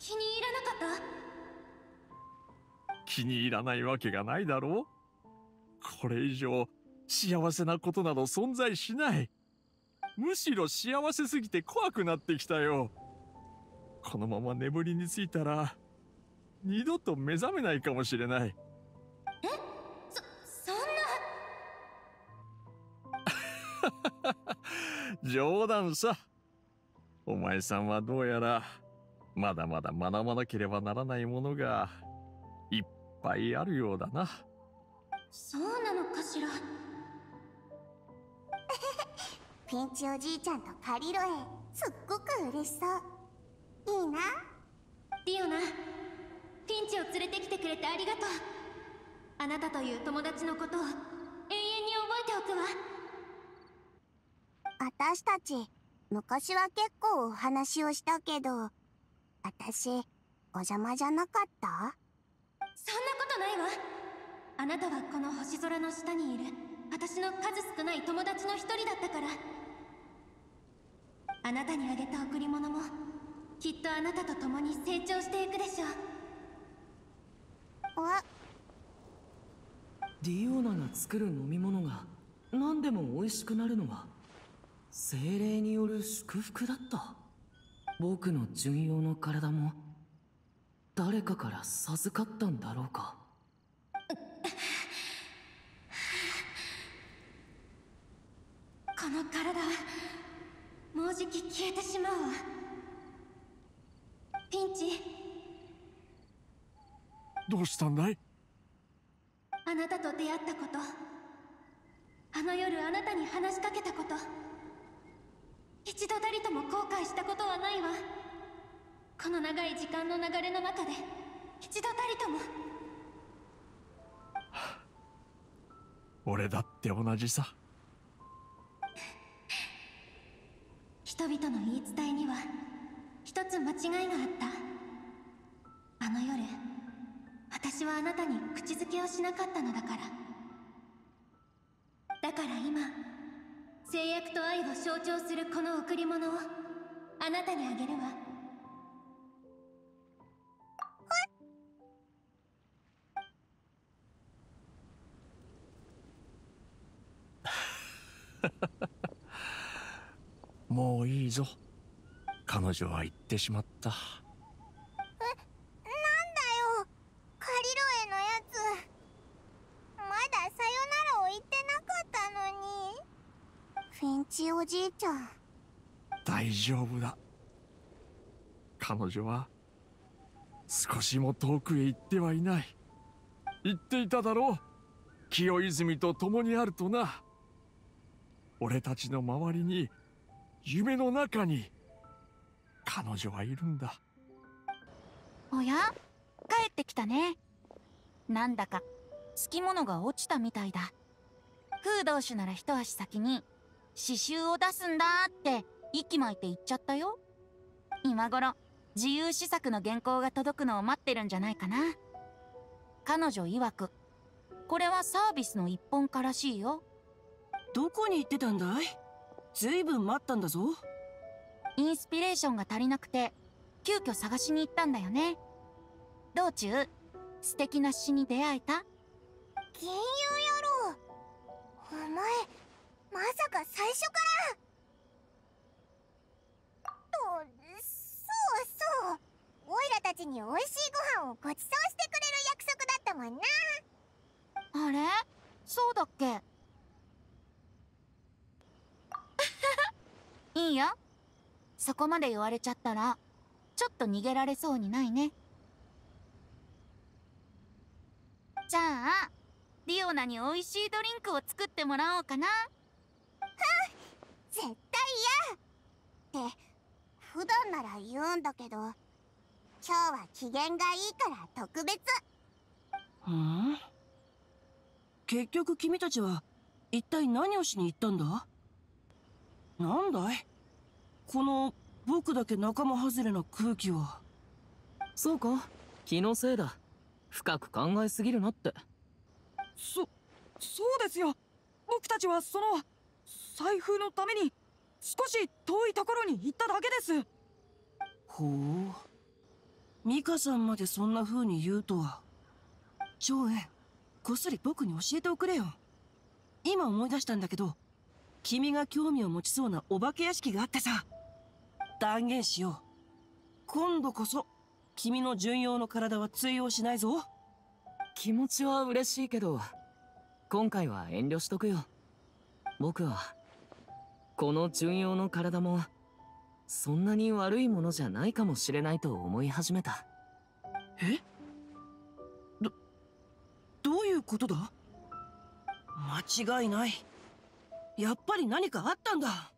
気に入らなかった？気に入らないわけがないだろう。これ以上幸せなことなど存在しない。むしろ幸せすぎて怖くなってきたよ。このまま眠りについたら二度と目覚めないかもしれない。え、そんな冗談さ。お前さんはどうやらまだまだ学ばなければならないものがいっぱいあるようだな。そうなのかしら。ピンチおじいちゃんとカリロエ、すっごく嬉しそう。いいな、ディオナ。ピンチを連れてきてくれてありがとう。あなたという友達のことを永遠に覚えておくわ。私たち昔は結構お話をしたけど、私お邪魔じゃなかった？そんなことないわ。あなたはこの星空の下にいる私の数少ない友達の一人だったから。あなたにあげた贈り物もきっとあなたと共に成長していくでしょう。ディオナが作る飲み物が何でも美味しくなるのは精霊による祝福だった。僕の純陽の体も誰かから授かったんだろうか。この体はもうじき消えてしまうわ。ピンチ、どうしたんだい？あなたと出会ったこと、あの夜あなたに話しかけたこと、一度たりとも後悔したことはないわ。この長い時間の流れの中で一度たりとも。俺だって同じさ。人々の言い伝えには一つ間違いがあった。あの夜私はあなたに口づけをしなかったのだから。だから今制約と愛を象徴するこの贈り物をあなたにあげるわ。もういいぞ。彼女は言ってしまった。なんだよカリロエのやつ。まださよならを言ってなかったのに。フィンチおじいちゃん大丈夫だ。彼女は少しも遠くへ行ってはいない。言っていただろう、清泉と共にあるとな。俺たちの周りに、夢の中に彼女はいるんだ。おや、帰ってきたね。なんだかつきものが落ちたみたいだ。風道主なら一足先に刺繍を出すんだって息巻いて言っちゃったよ。今頃自由試作の原稿が届くのを待ってるんじゃないかな。彼女曰くこれはサービスの一本化らしいよ。どこに行ってたんだい？ずいぶん待ったんだぞ。インスピレーションが足りなくて急遽探しに行ったんだよね。道中素敵な詩に出会えた。吟遊野郎、お前まさか最初からと。そうそう、オイラたちに美味しいご飯をご馳走してくれる約束だったもんな。あれ、そうだっけ？いいよ、そこまで言われちゃったらちょっと逃げられそうにないね。じゃあディオナに美味しいドリンクを作ってもらおうかな。はっ、絶対嫌って普段なら言うんだけど、今日は機嫌がいいから特別。うん？結局君たちは一体何をしに行ったんだ？なんだいこの僕だけ仲間外れな空気は。そうか、気のせいだ。深く考えすぎるなって。そうですよ。僕たちはその財布のために少し遠いところに行っただけです。ほう、ミカさんまでそんな風に言うとは。長英、こっそり僕に教えておくれよ。今思い出したんだけど、君が興味を持ちそうなお化け屋敷があってさ。断言しよう、今度こそ君の純陽の体は通用しないぞ。気持ちは嬉しいけど今回は遠慮しとくよ。僕はこの純陽の体もそんなに悪いものじゃないかもしれないと思い始めた。え？どういうことだ？間違いない、やっぱり何かあったんだ。